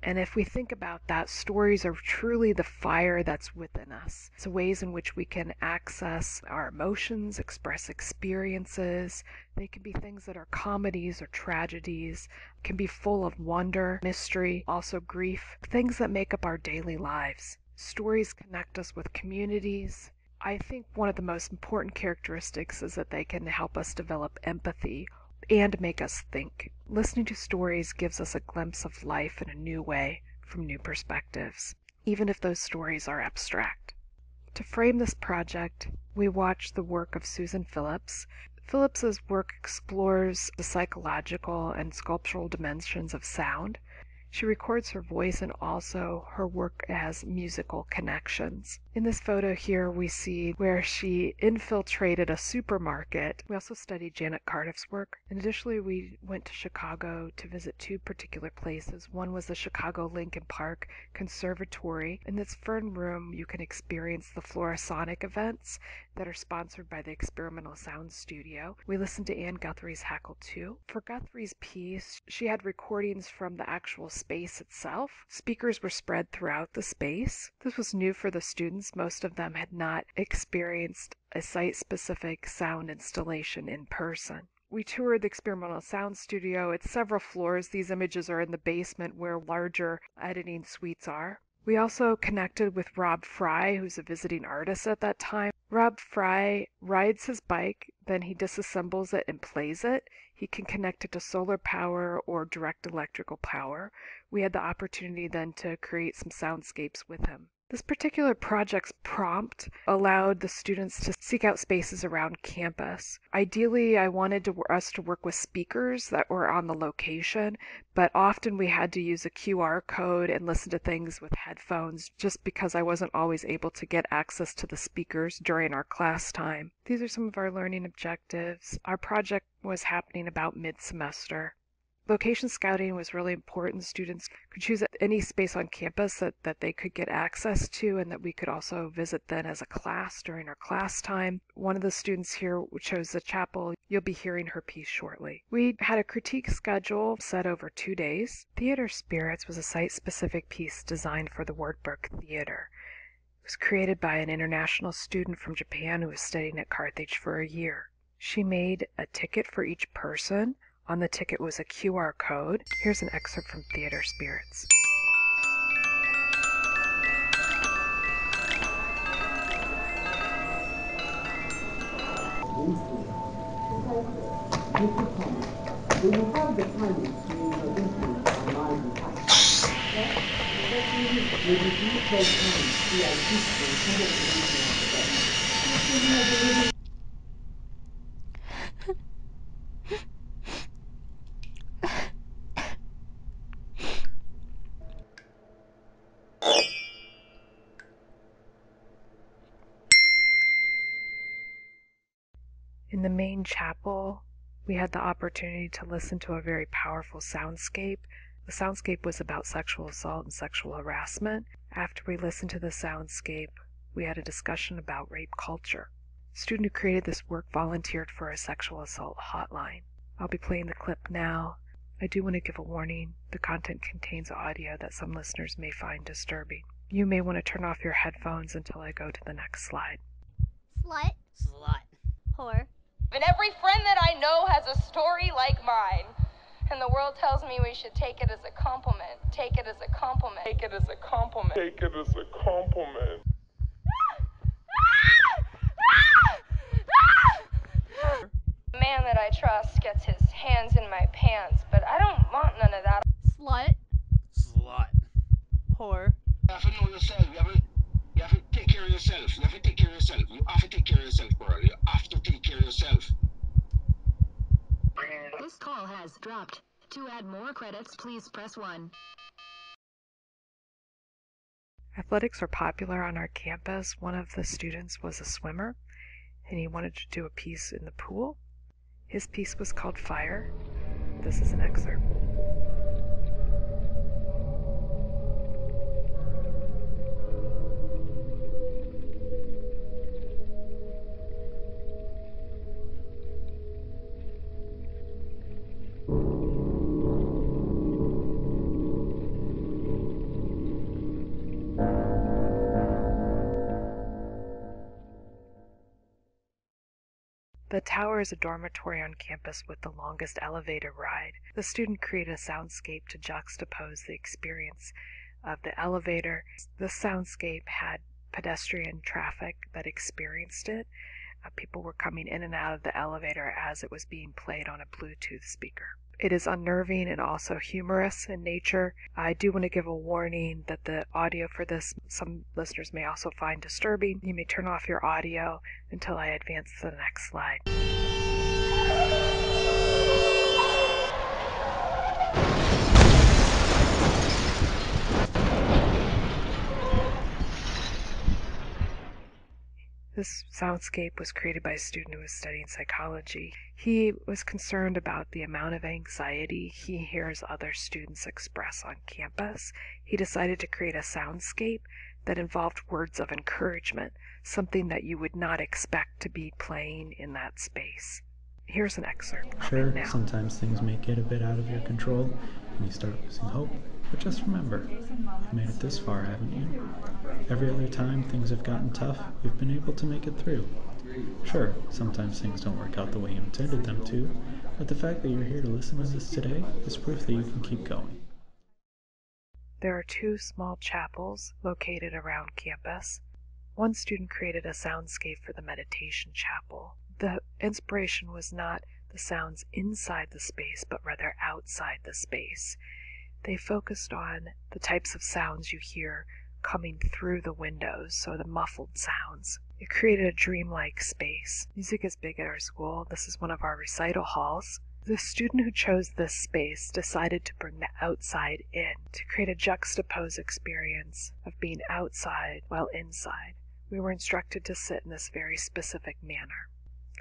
And if we think about that, stories are truly the fire that's within us. It's ways in which we can access our emotions, express experiences. They can be things that are comedies or tragedies, can be full of wonder, mystery, also grief, things that make up our daily lives. Stories connect us with communities. I think one of the most important characteristics is that they can help us develop empathy and make us think. Listening to stories gives us a glimpse of life in a new way, from new perspectives, even if those stories are abstract. To frame this project, we watched the work of Susan Phillips. Phillips's work explores the psychological and sculptural dimensions of sound. She records her voice and also her work as musical connections. In this photo here, we see where she infiltrated a supermarket. We also studied Janet Cardiff's work. And additionally, we went to Chicago to visit two particular places. One was the Chicago Lincoln Park Conservatory. In this fern room, you can experience the fluorosonic events that are sponsored by the Experimental Sound Studio. We listened to Anne Guthrie's Hackle 2. For Guthrie's piece, she had recordings from the actual space itself. Speakers were spread throughout the space. This was new for the students. Most of them had not experienced a site-specific sound installation in person. We toured the Experimental Sound Studio. It's several floors. These images are in the basement where larger editing suites are. We also connected with Rob Fry, who's a visiting artist at that time. Rob Fry rides his bike, then he disassembles it and plays it. He can connect it to solar power or direct electrical power. We had the opportunity then to create some soundscapes with him. This particular project's prompt allowed the students to seek out spaces around campus. Ideally, I wanted us to work with speakers that were on the location, but often we had to use a QR code and listen to things with headphones just because I wasn't always able to get access to the speakers during our class time. These are some of our learning objectives. Our project was happening about mid-semester. Location scouting was really important. Students could choose any space on campus that they could get access to and that we could also visit then as a class during our class time. One of the students here chose the chapel. You'll be hearing her piece shortly. We had a critique schedule set over 2 days. Theater Spirits was a site-specific piece designed for the Wartburg Theater. It was created by an international student from Japan who was studying at Carthage for a year. She made a ticket for each person. On the ticket was a QR code. Here's an excerpt from Theater Spirits. In the main chapel, we had the opportunity to listen to a very powerful soundscape. The soundscape was about sexual assault and sexual harassment. After we listened to the soundscape, we had a discussion about rape culture. The student who created this work volunteered for a sexual assault hotline. I'll be playing the clip now. I do want to give a warning. The content contains audio that some listeners may find disturbing. You may want to turn off your headphones until I go to the next slide. Slut. Slut. Whore. And every friend that I know has a story like mine. And the world tells me we should take it as a compliment. Take it as a compliment. Take it as a compliment. Take it as a compliment. The man that I trust gets his hands in my pants, but I don't want none of that. Slut. Slut. Whore. You have to know yourself. You have to take care of yourself. You have to take care of yourself. You have to take care of yourself, girl. You have to take care of yourself. This call has dropped. To add more credits, please press 1. Athletics are popular on our campus. One of the students was a swimmer, and he wanted to do a piece in the pool. His piece was called Fire. This is an excerpt. The tower is a dormitory on campus with the longest elevator ride. The student created a soundscape to juxtapose the experience of the elevator. The soundscape had pedestrian traffic that experienced it. People were coming in and out of the elevator as it was being played on a Bluetooth speaker. It is unnerving and also humorous in nature. I do want to give a warning that the audio for this, some listeners may also find disturbing. You may turn off your audio until I advance to the next slide. This soundscape was created by a student who was studying psychology. He was concerned about the amount of anxiety he hears other students express on campus. He decided to create a soundscape that involved words of encouragement, something that you would not expect to be playing in that space. Here's an excerpt. Sure, sometimes things may get a bit out of your control and you start losing hope. But just remember, you've made it this far, haven't you? Every other time things have gotten tough, you've been able to make it through. Sure, sometimes things don't work out the way you intended them to, but the fact that you're here to listen to this today is proof that you can keep going. There are two small chapels located around campus. One student created a soundscape for the meditation chapel. The inspiration was not the sounds inside the space, but rather outside the space. They focused on the types of sounds you hear coming through the windows, so the muffled sounds. It created a dreamlike space. Music is big at our school. This is one of our recital halls. The student who chose this space decided to bring the outside in, to create a juxtaposed experience of being outside while inside. We were instructed to sit in this very specific manner,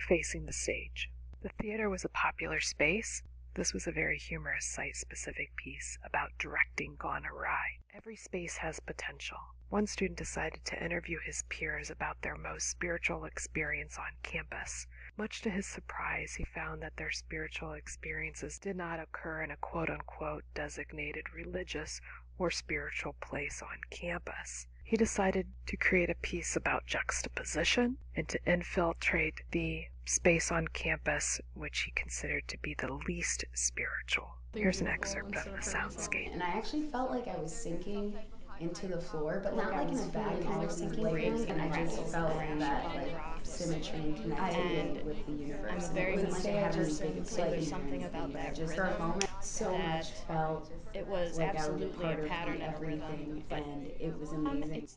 facing the stage. The theater was a popular space. This was a very humorous site-specific piece about directing gone awry. Every space has potential. One student decided to interview his peers about their most spiritual experience on campus. Much to his surprise, he found that their spiritual experiences did not occur in a quote-unquote designated religious or spiritual place on campus. He decided to create a piece about juxtaposition and to infiltrate the space on campus which he considered to be the least spiritual. Here's an excerpt of the soundscape. And I actually felt like I was sinking into the floor, but not like in a bad kind of sinking, and I just felt that like symmetry and connectivity with the universe. I'm very something about that just for a moment. So much felt it was absolutely a pattern of everything, and it was amazing.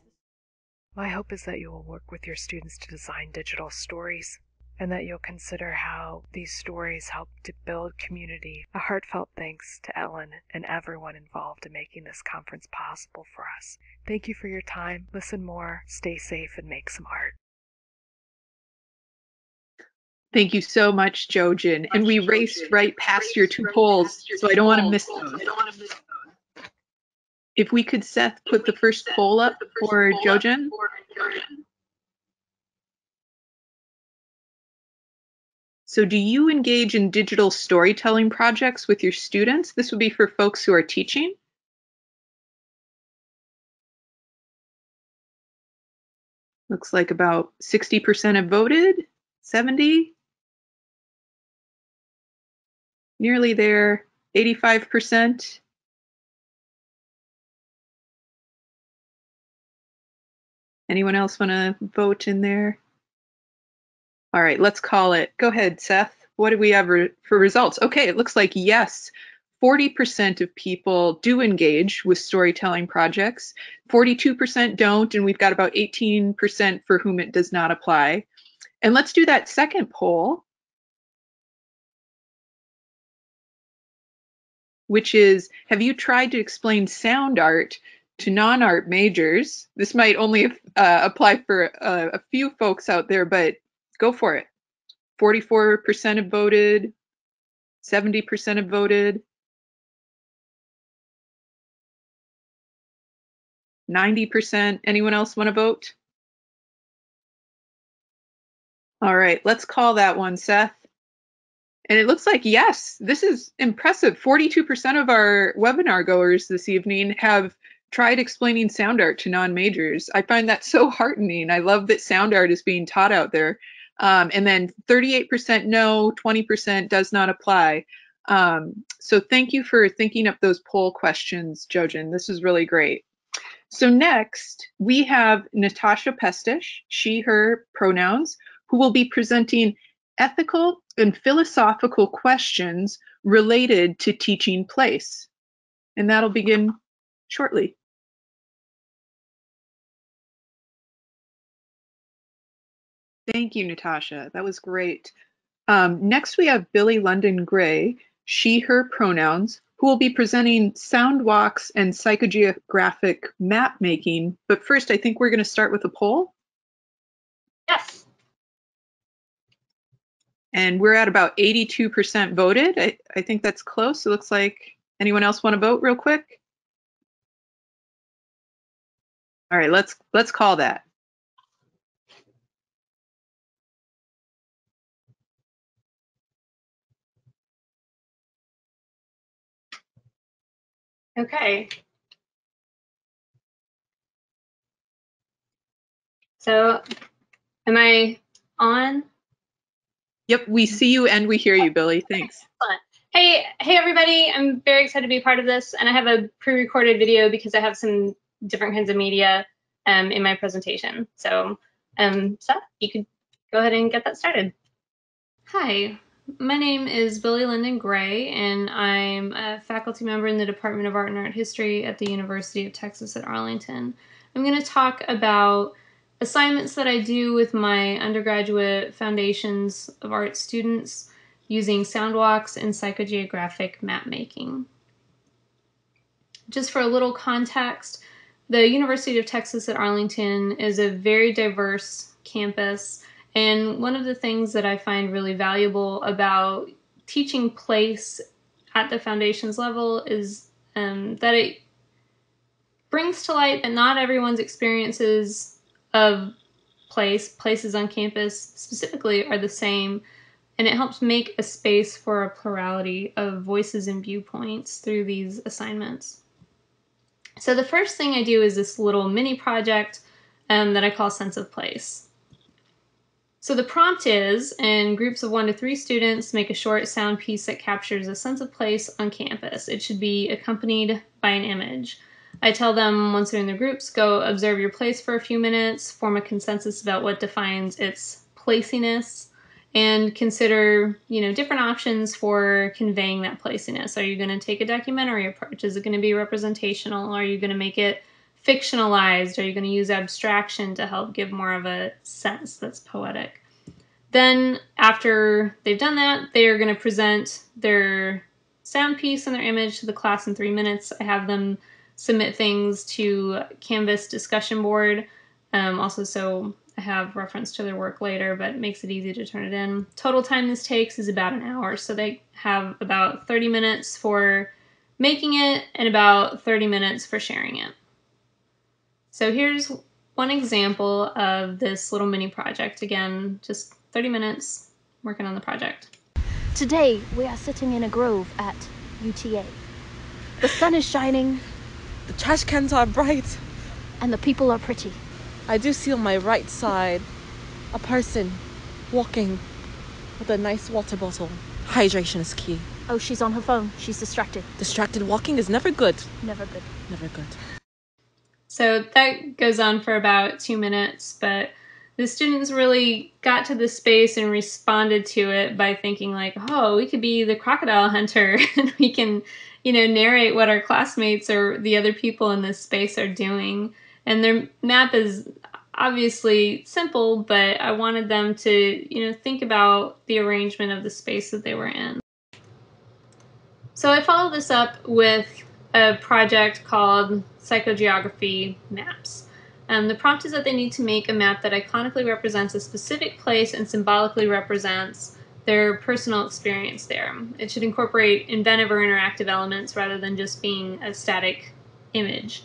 My hope is that you will work with your students to design digital stories, and that you'll consider how these stories help to build community. A heartfelt thanks to Ellen and everyone involved in making this conference possible for us. Thank you for your time. Listen more, stay safe, and make some art. Thank you so much, Jojen. And we raced right past your two polls, so I don't want to miss those. If we could, Seth, put the first poll up for Jojen. So do you engage in digital storytelling projects with your students? This would be for folks who are teaching. Looks like about 60% have voted, 70. Nearly there, 85%. Anyone else want to vote in there? All right, let's call it. Go ahead, Seth. What do we have for results? Okay, it looks like yes, 40% of people do engage with storytelling projects, 42% don't, and we've got about 18% for whom it does not apply. And let's do that second poll, which is, have you tried to explain sound art to non-art majors? This might only apply for a few folks out there, but go for it. 44% have voted, 70% have voted, 90%. Anyone else want to vote? All right, let's call that one, Seth. And it looks like yes, this is impressive. 42% of our webinar goers this evening have tried explaining sound art to non-majors. I find that so heartening. I love that sound art is being taught out there. And then 38% no, 20% does not apply. So thank you for thinking up those poll questions, Jojen. This is really great. So next, we have Natasha Pestish, she, her pronouns, who will be presenting ethical and philosophical questions related to teaching place. And that'll begin shortly. Thank you, Natasha. That was great. Next, we have Billie London Gray, she, her pronouns, who will be presenting sound walks and psychogeographic map making. But first, I think we're going to start with a poll. Yes. And we're at about 82% voted. I think that's close. It looks like anyone else want to vote real quick? All right, let's call that. Okay. So am I on? Yep, we see you and we hear you, Billy. Thanks. Excellent. Hey, everybody. I'm very excited to be a part of this, and I have a pre-recorded video because I have some different kinds of media in my presentation. So, Seth, you could go ahead and get that started. Hi. My name is Billie Lyndon Gray, and I'm a faculty member in the Department of Art and Art History at the University of Texas at Arlington. I'm going to talk about assignments that I do with my undergraduate Foundations of Art students using sound walks and psychogeographic map making. Just for a little context, the University of Texas at Arlington is a very diverse campus. And one of the things that I find really valuable about teaching place at the foundations level is that it brings to light that not everyone's experiences of places on campus specifically are the same, and it helps make a space for a plurality of voices and viewpoints through these assignments. So the first thing I do is this little mini project that I call Sense of Place. So the prompt is, in groups of 1 to 3 students, make a short sound piece that captures a sense of place on campus. It should be accompanied by an image. I tell them once they're in their groups, go observe your place for a few minutes, form a consensus about what defines its placiness, and consider, you know, different options for conveying that placiness. Are you going to take a documentary approach? Is it going to be representational? Are you going to make it fictionalized? Are you going to use abstraction to help give more of a sense that's poetic? Then after they've done that, they are going to present their sound piece and their image to the class in 3 minutes. I have them submit things to Canvas discussion board. Also, so I have reference to their work later, but it makes it easy to turn it in. Total time this takes is about an hour. So they have about 30 minutes for making it and about 30 minutes for sharing it. So here's one example of this little mini project. Again, just 30 minutes working on the project. Today, we are sitting in a grove at UTA. The sun is shining. The trash cans are bright. And the people are pretty. I do see on my right side a person walking with a nice water bottle. Hydration is key. Oh, she's on her phone. She's distracted. Distracted walking is never good. Never good. Never good. So that goes on for about 2 minutes, but the students really got to the space and responded to it by thinking like, oh, we could be the crocodile hunter and we can, you know, narrate what our classmates or the other people in this space are doing. And their map is obviously simple, but I wanted them to, you know, think about the arrangement of the space that they were in. So I follow this up with a project called Psychogeography Maps. The prompt is that they need to make a map that iconically represents a specific place and symbolically represents their personal experience there. It should incorporate inventive or interactive elements rather than just being a static image.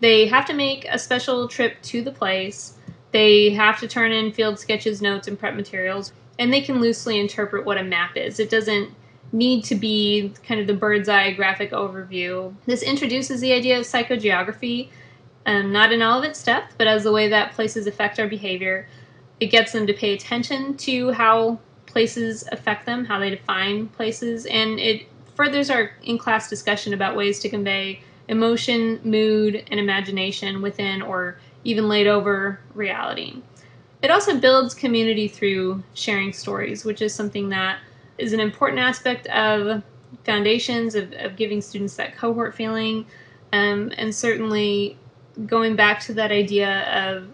They have to make a special trip to the place. They have to turn in field sketches, notes, and prep materials, and they can loosely interpret what a map is. It doesn't need to be kind of the bird's eye graphic overview. This introduces the idea of psychogeography, not in all of its depth, but as the way that places affect our behavior. It gets them to pay attention to how places affect them, how they define places, and it furthers our in-class discussion about ways to convey emotion, mood, and imagination within or even laid over reality. It also builds community through sharing stories, which is something that is an important aspect of foundations, of giving students that cohort feeling, and certainly going back to that idea of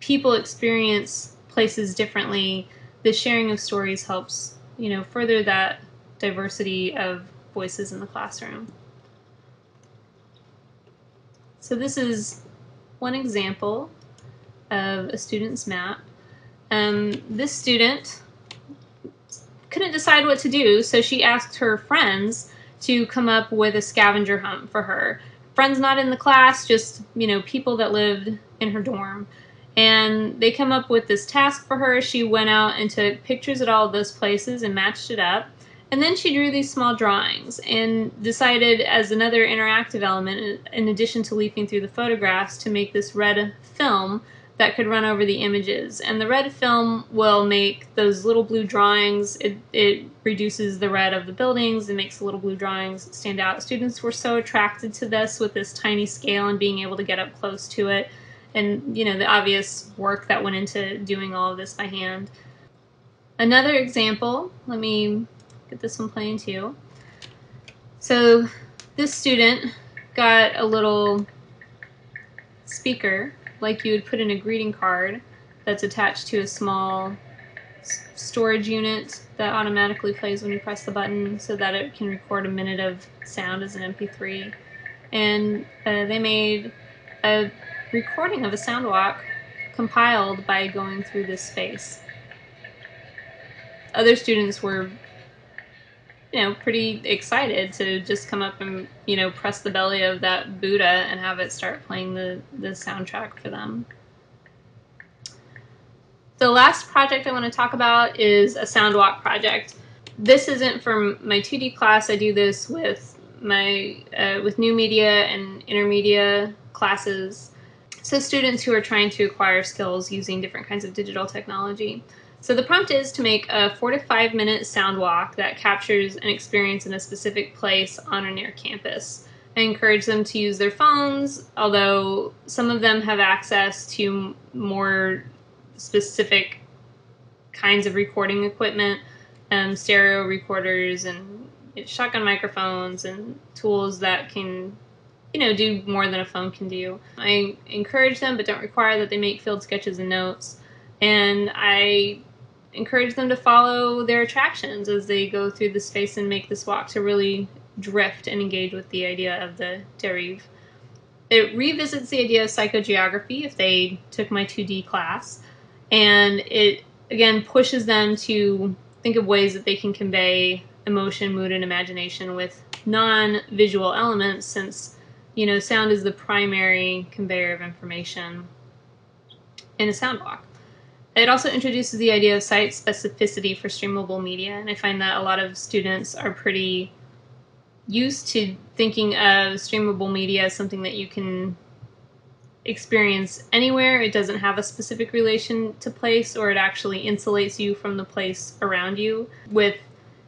people experience places differently. The sharing of stories helps, you know, further that diversity of voices in the classroom. So this is one example of a student's map. This student couldn't decide what to do, so she asked her friends to come up with a scavenger hunt for her. Friends not in the class, just, you know, people that lived in her dorm. And they come up with this task for her. She went out and took pictures at all of those places and matched it up. And then she drew these small drawings and decided, as another interactive element, in addition to leafing through the photographs, to make this red film that could run over the images. And the red film will make those little blue drawings. It reduces the red of the buildings and makes the little blue drawings stand out. Students were so attracted to this with this tiny scale and being able to get up close to it, and, you know, the obvious work that went into doing all of this by hand. Another example, let me get this one playing too. So this student got a little speaker, like you would put in a greeting card, that's attached to a small storage unit that automatically plays when you press the button so that it can record a minute of sound as an MP3. And they made a recording of a sound walk compiled by going through this space. Other students were, you know, pretty excited to just come up and, you know, press the belly of that Buddha and have it start playing the soundtrack for them. The last project I want to talk about is a sound walk project. This isn't from my 2D class. I do this with my with new media and intermedia classes. So students who are trying to acquire skills using different kinds of digital technology. So the prompt is to make a 4 to 5 minute sound walk that captures an experience in a specific place on or near campus. I encourage them to use their phones, although some of them have access to more specific kinds of recording equipment, stereo recorders and shotgun microphones and tools that can, you know, do more than a phone can do. I encourage them but don't require that they make field sketches and notes. And I encourage them to follow their attractions as they go through the space and make this walk to really drift and engage with the idea of the dérive. It revisits the idea of psychogeography if they took my 2D class, and it again pushes them to think of ways that they can convey emotion, mood, and imagination with non-visual elements, since, you know, sound is the primary conveyor of information in a sound walk. It also introduces the idea of site specificity for streamable media, and I find that a lot of students are pretty used to thinking of streamable media as something that you can experience anywhere. It doesn't have a specific relation to place, or it actually insulates you from the place around you. With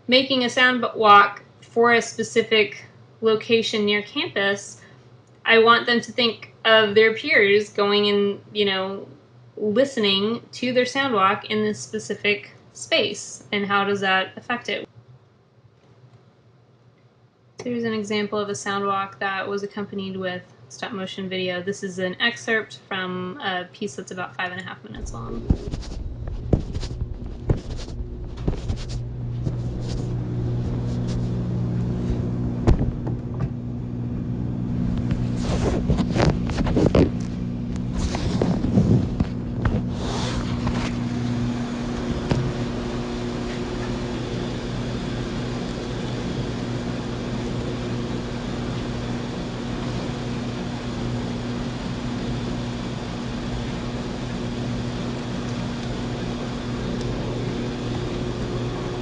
making a sound walk for a specific location near campus, I want them to think of their peers going in, you know, listening to their sound walk in this specific space, and how does that affect it. Here's an example of a sound walk that was accompanied with stop motion video. This is an excerpt from a piece that's about 5.5 minutes long.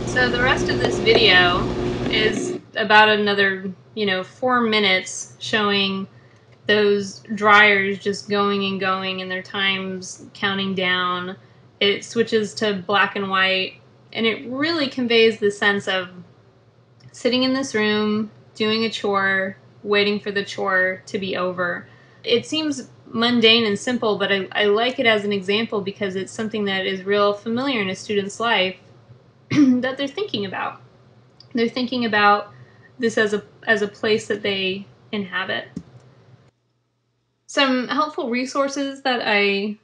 So the rest of this video is about another, you know, 4 minutes showing those dryers just going and going and their times counting down. It switches to black and white, and it really conveys the sense of sitting in this room, doing a chore, waiting for the chore to be over. It seems mundane and simple, but I like it as an example because it's something that is real familiar in a student's life that they're thinking about. They're thinking about this as a place that they inhabit. Some helpful resources that I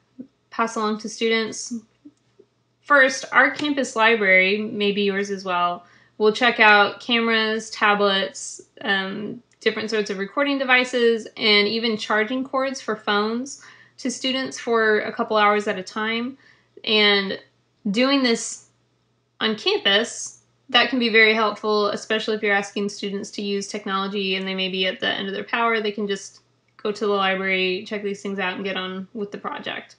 pass along to students. First, our campus library, maybe yours as well, will check out cameras, tablets, different sorts of recording devices, and even charging cords for phones to students for a couple hours at a time. And doing this on campus That can be very helpful, especially if you're asking students to use technology and they may be at the end of their power. They can just go to the library, check these things out, and get on with the project.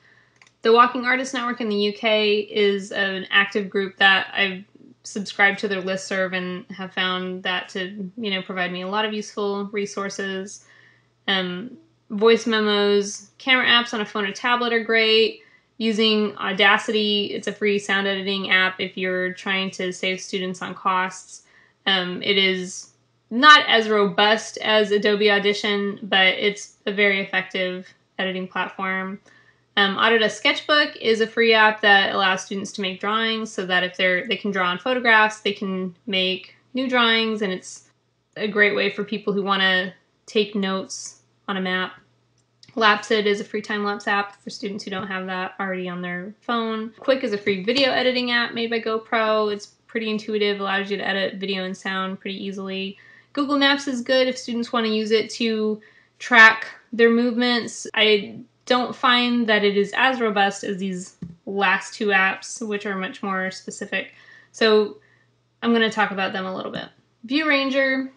The Walking Artist Network in the UK is an active group that I've subscribed to their listserv and have found that to, you know, provide me a lot of useful resources. Voice memos, camera apps on a phone or tablet are great. Using Audacity, it's a free sound editing app if you're trying to save students on costs. It is not as robust as Adobe Audition, but it's a very effective editing platform. Autodesk Sketchbook is a free app that allows students to make drawings, so that if they can draw on photographs, they can make new drawings, and it's a great way for people who want to take notes on a map. Lapsid is a free time-lapse app for students who don't have that already on their phone. Quick is a free video editing app made by GoPro. It's pretty intuitive, allows you to edit video and sound pretty easily. Google Maps is good if students want to use it to track their movements. I don't find that it is as robust as these last two apps, which are much more specific. So I'm going to talk about them a little bit. ViewRanger,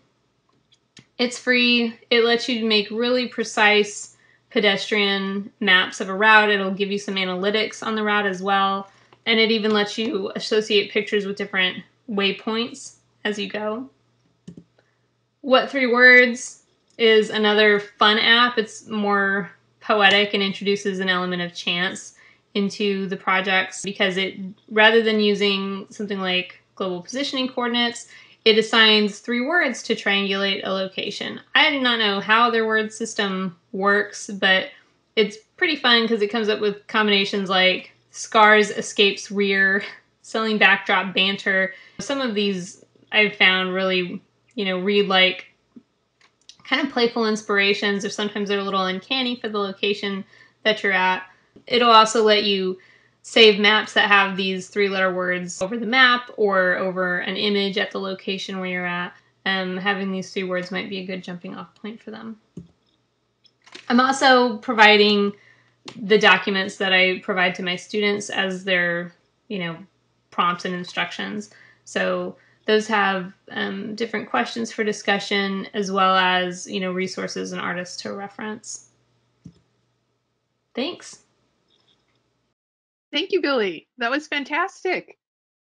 it's free. It lets you make really precise pedestrian maps of a route. It'll give you some analytics on the route as well, and it even lets you associate pictures with different waypoints as you go. What Three Words is another fun app. It's more poetic and introduces an element of chance into the projects, because it, rather than using something like global positioning coordinates, it assigns three words to triangulate a location. I do not know how their word system works, but it's pretty fun because it comes up with combinations like scars, escapes, rear, selling backdrop, banter. Some of these I've found really, you know, read like kind of playful inspirations, or sometimes they're a little uncanny for the location that you're at. It'll also let you save maps that have these three-letter words over the map or over an image at the location where you're at. Having these three words might be a good jumping-off point for them. I'm also providing the documents that I provide to my students as their, you know, prompts and instructions. So those have different questions for discussion, as well as, you know, resources and artists to reference. Thanks. Thank you, Billy. That was fantastic.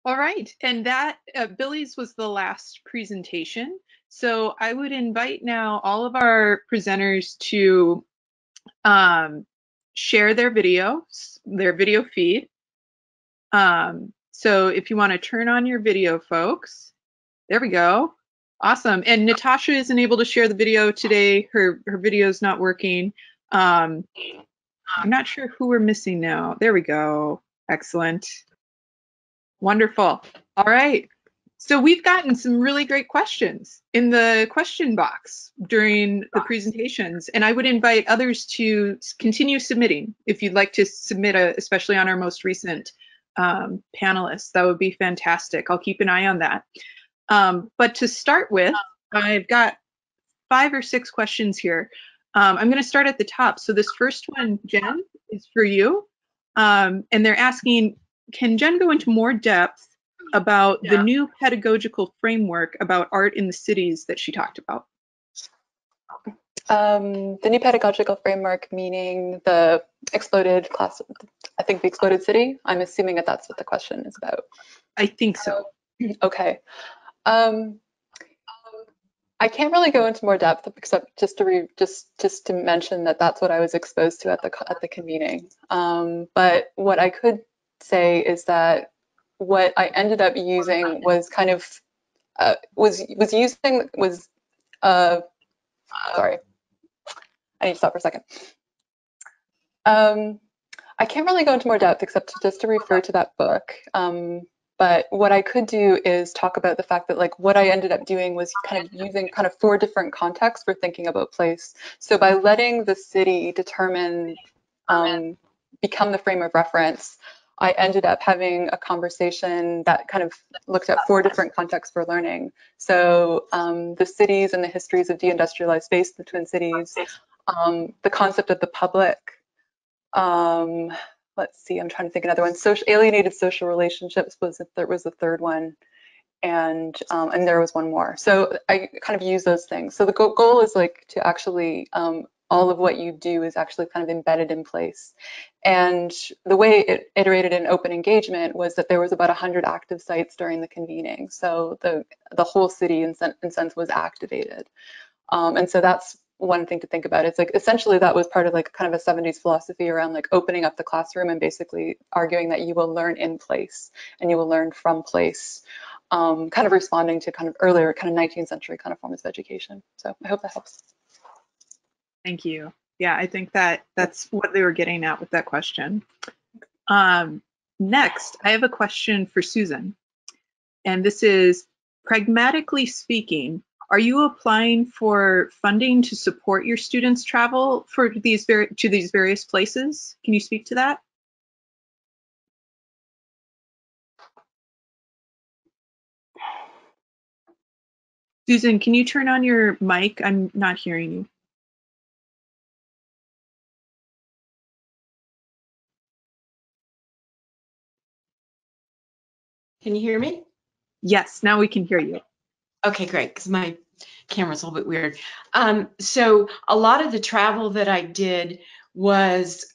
All right. And that Billy's was the last presentation. So I would invite now all of our presenters to share their videos, their video feed. So if you want to turn on your video, folks, there we go. Awesome. And Natasha isn't able to share the video today. Her video is not working. I'm not sure who we're missing now. There we go. Excellent. Wonderful. All right. So we've gotten some really great questions in the question box during the presentations, and I would invite others to continue submitting. If you'd like to submit, especially on our most recent panelists, that would be fantastic. I'll keep an eye on that. But to start with, I've got 5 or 6 questions here. I'm going to start at the top. So this first one, Jen, is for you. And they're asking, can Jen go into more depth about the new pedagogical framework about art in the cities that she talked about? The new pedagogical framework, meaning the exploded class, I think the exploded city. I'm assuming that that's what the question is about. I think so. Okay. I can't really go into more depth, except just to mention that that's what I was exposed to at the convening. But what I could say is that what I ended up using was kind of sorry, I need to stop for a second. I can't really go into more depth except just to refer to that book. But what I could do is talk about the fact that, like, what I ended up doing was kind of using kind of 4 different contexts for thinking about place. So by letting the city determine, become the frame of reference, I ended up having a conversation that kind of looked at 4 different contexts for learning. So the cities and the histories of deindustrialized space, the Twin Cities, the concept of the public, let's see, I'm trying to think another one. Alienated social relationships was the third one. and there was one more. So I kind of use those things. So the goal is like to actually, all of what you do is actually kind of embedded in place. And the way it iterated in Open Engagement was that there was about 100 active sites during the convening. So the whole city in sense was activated. And so that's one thing to think about. It's like essentially that was part of like kind of a 70s philosophy around like opening up the classroom and basically arguing that you will learn in place and you will learn from place, kind of responding to kind of earlier kind of 19th century kind of forms of education. So I hope that helps. Thank you. Yeah, I think that that's what they were getting at with that question. Next, I have a question for Susan. And this is, pragmatically speaking, are you applying for funding to support your students' travel for these to these various places? Can you speak to that? Susan, can you turn on your mic? I'm not hearing you. Can you hear me? Yes, now we can hear you. Okay, great, because my camera's a little bit weird. So a lot of the travel that I did was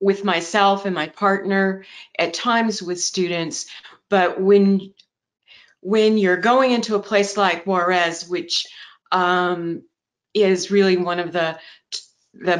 with myself and my partner, at times with students, but when you're going into a place like Juarez, which is really one of the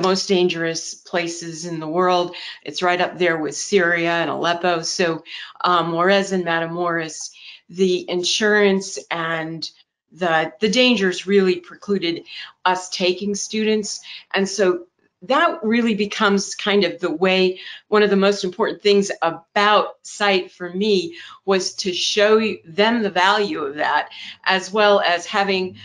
most dangerous places in the world. It's right up there with Syria and Aleppo. So Juarez and Matamoros, the insurance and the dangers really precluded us taking students. And so that really becomes kind of the way, one of the most important things about SITE for me was to show them the value of that, as well as having,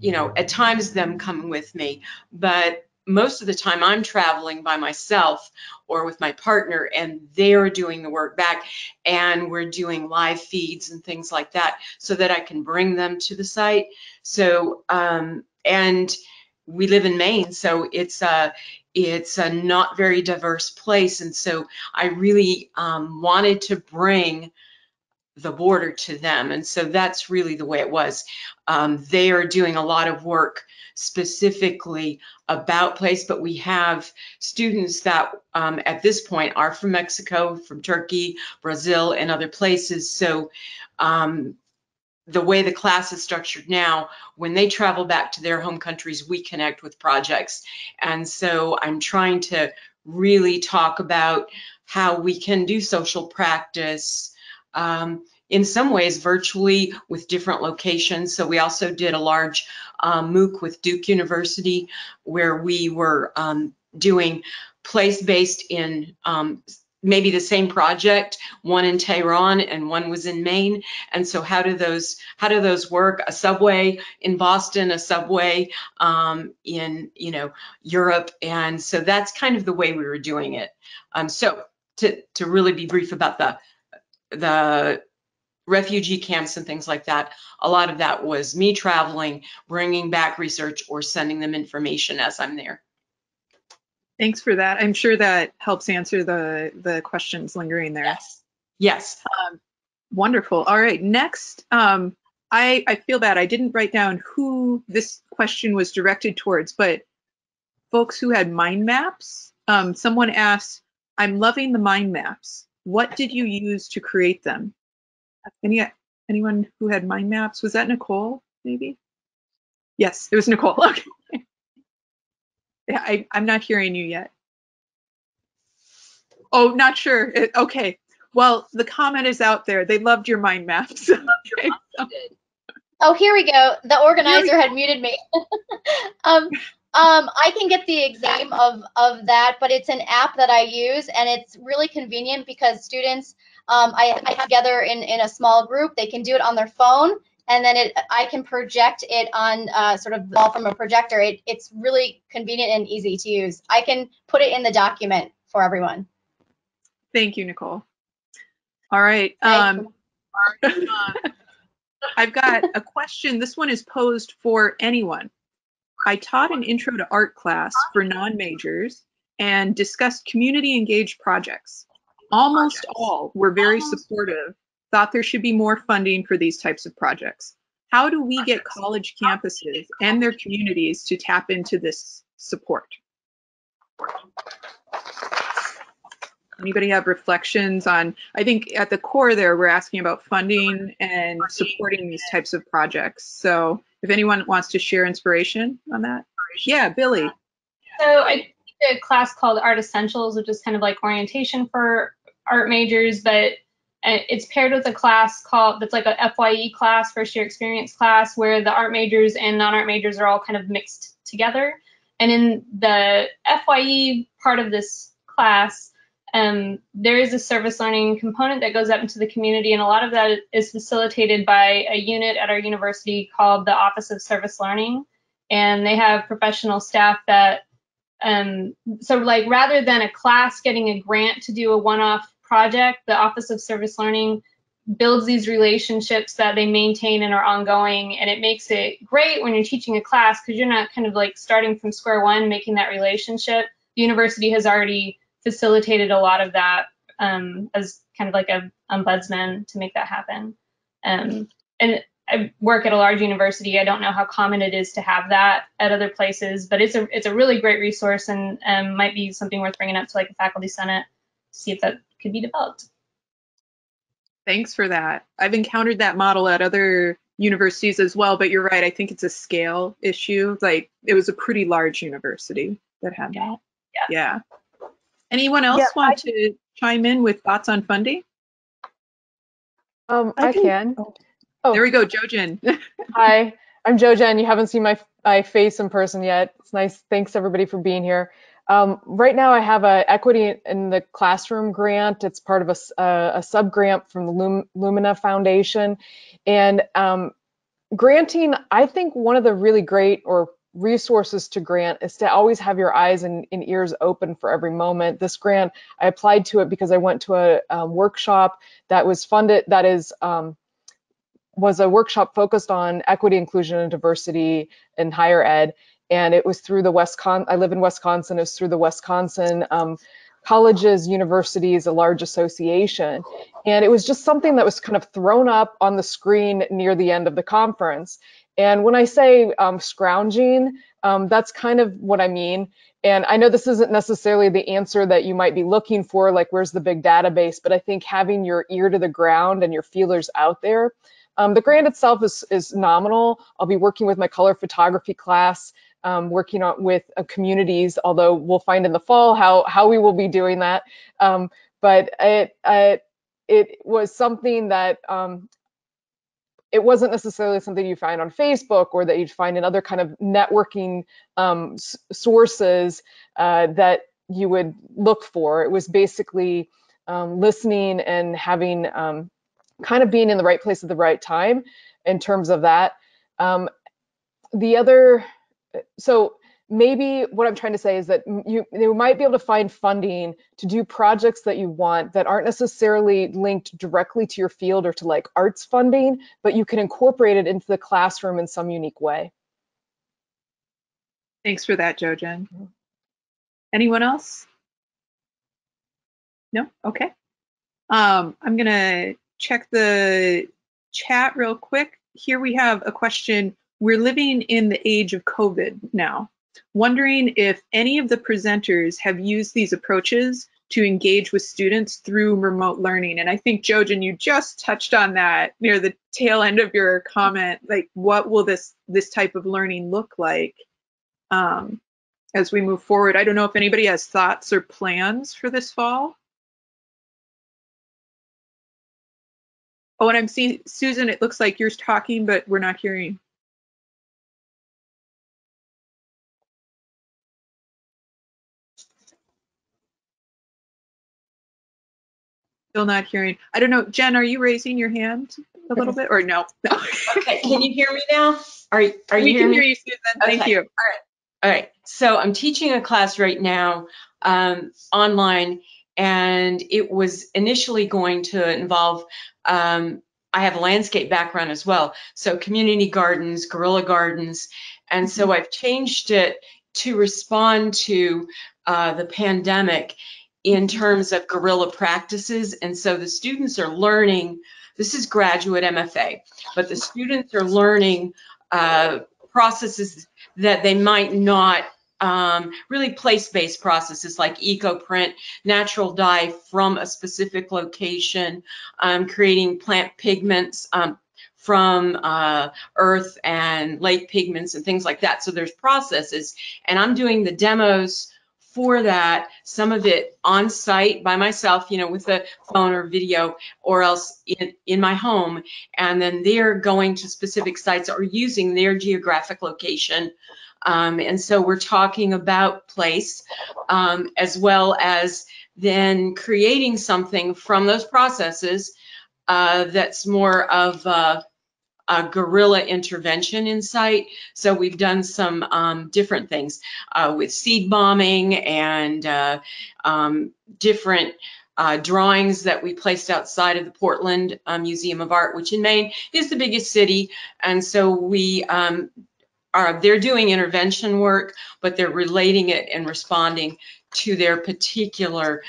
you know, at times them come with me, but most of the time I'm traveling by myself or with my partner, and they're doing the work back, and we're doing live feeds and things like that so that I can bring them to the site. So, and we live in Maine, so it's a not very diverse place. And so I really wanted to bring the border to them. And so that's really the way it was. They are doing a lot of work specifically about place, but we have students that at this point are from Mexico, from Turkey, Brazil, and other places. So the way the class is structured now, when they travel back to their home countries, we connect with projects. And so I'm trying to really talk about how we can do social practice, in some ways virtually with different locations. So we also did a large MOOC with Duke University where we were doing place-based in maybe the same project, one in Tehran and one was in Maine. And so how do those work? A subway in Boston, a subway in, you know, Europe. And so that's kind of the way we were doing it. So to really be brief about the refugee camps and things like that, a lot of that was me traveling, bringing back research or sending them information as I'm there. Thanks for that. I'm sure that helps answer the questions lingering there. Yes. Yes. Wonderful. All right. Next, I feel bad. I didn't write down who this question was directed towards, but folks who had mind maps, someone asked, I'm loving the mind maps. What did you use to create them? Anyone who had mind maps? Was that Nicole, maybe? Yes, it was Nicole. Okay. Yeah, I'm not hearing you yet. Oh, not sure. Okay. Well, the comment is out there. They loved your mind maps. Okay. Oh, here we go. The organizer had muted me. I can get the exact name of that, but it's an app that I use, and it's really convenient because students, I have together in a small group. They can do it on their phone, and then I can project it on sort of all from a projector. It's really convenient and easy to use. I can put it in the document for everyone. Thank you, Nicole. All right. I've got a question. This one is posed for anyone. I taught an intro to art class for non-majors and discussed community engaged projects. Almost all were very supportive, thought there should be more funding for these types of projects. How do we get college campuses and their communities to tap into this support? Anybody have reflections on, I think at the core there, we're asking about funding and supporting these types of projects. So if anyone wants to share inspiration on that. Yeah, Billy. So I did a class called Art Essentials, which is kind of like orientation for art majors, but it's paired with a class called, that's like a FYE class, first year experience class, where the art majors and non-art majors are all kind of mixed together. And in the FYE part of this class, there is a service learning component that goes up into the community, and a lot of that is facilitated by a unit at our university called the Office of Service Learning, and they have professional staff that, so like rather than a class getting a grant to do a one-off project, the Office of Service Learning builds these relationships that they maintain and are ongoing, and it makes it great when you're teaching a class because you're not kind of like starting from square one making that relationship. The university has already facilitated a lot of that as kind of like an ombudsman to make that happen. And I work at a large university. I don't know how common it is to have that at other places, but it's a really great resource and might be something worth bringing up to like a faculty senate to see if that could be developed. Thanks for that. I've encountered that model at other universities as well, but you're right. I think it's a scale issue. Like it was a pretty large university that had that. Yeah. Anyone else want to chime in with thoughts on funding? I can. Oh, there we go, Jojen. Hi, I'm Jojen. You haven't seen my face in person yet. It's nice. Thanks everybody for being here. Right now I have a Equity in the Classroom grant. It's part of a sub-grant from the Lumina Foundation. And granting, I think one of the really great resources to grant is to always have your eyes and ears open for every moment. This grant, I applied to it because I went to a workshop that was funded, that was a workshop focused on equity, inclusion, and diversity in higher ed. And it was through the Wisconsin, I live in Wisconsin, it was through the Wisconsin colleges, universities, a large association. And it was just something that was kind of thrown up on the screen near the end of the conference. And when I say scrounging, that's kind of what I mean. And I know this isn't necessarily the answer that you might be looking for, like where's the big database, but I think having your ear to the ground and your feelers out there. The grant itself is nominal. I'll be working with my color photography class, working on with communities, although we'll find in the fall how we will be doing that. But it was something that, it wasn't necessarily something you find on Facebook or that you'd find in other kind of networking sources that you would look for. It was basically listening and having kind of being in the right place at the right time in terms of that. So maybe what I'm trying to say is that you might be able to find funding to do projects that you want that aren't necessarily linked directly to your field or to like arts funding, but you can incorporate it into the classroom in some unique way. Thanks for that, Jojen. Anyone else? No? Okay. I'm gonna check the chat real quick. Here we have a question. We're living in the age of COVID now. Wondering if any of the presenters have used these approaches to engage with students through remote learning. And I think, Jojen, you just touched on that near the tail end of your comment, like what will this type of learning look like as we move forward? I don't know if anybody has thoughts or plans for this fall. Oh, and I'm seeing, Susan, it looks like you're talking, but we're not hearing. Still not hearing. I don't know, Jen, are you raising your hand a little bit or no? No. Okay, can you hear me now? Are you hearing me? We can hear you, Susan. Okay. Thank you. All right. So I'm teaching a class right now online, and it was initially going to involve, I have a landscape background as well, so community gardens, guerrilla gardens, and so I've changed it to respond to the pandemic in terms of guerrilla practices, and so the students are learning This is graduate MFA, but the students are learning processes that they might not really place-based processes like eco-print, natural dye from a specific location, creating plant pigments from earth and lake pigments and things like that. So there's processes, and I'm doing the demos for that, some of it on site by myself, you know, with a phone or video, or else in my home. And then they're going to specific sites or using their geographic location. And so we're talking about place, as well as then creating something from those processes that's more of a guerrilla intervention insight. So we've done some different things with seed bombing and different drawings that we placed outside of the Portland Museum of Art, which in Maine is the biggest city. And so we they're doing intervention work, but they're relating it and responding to their particular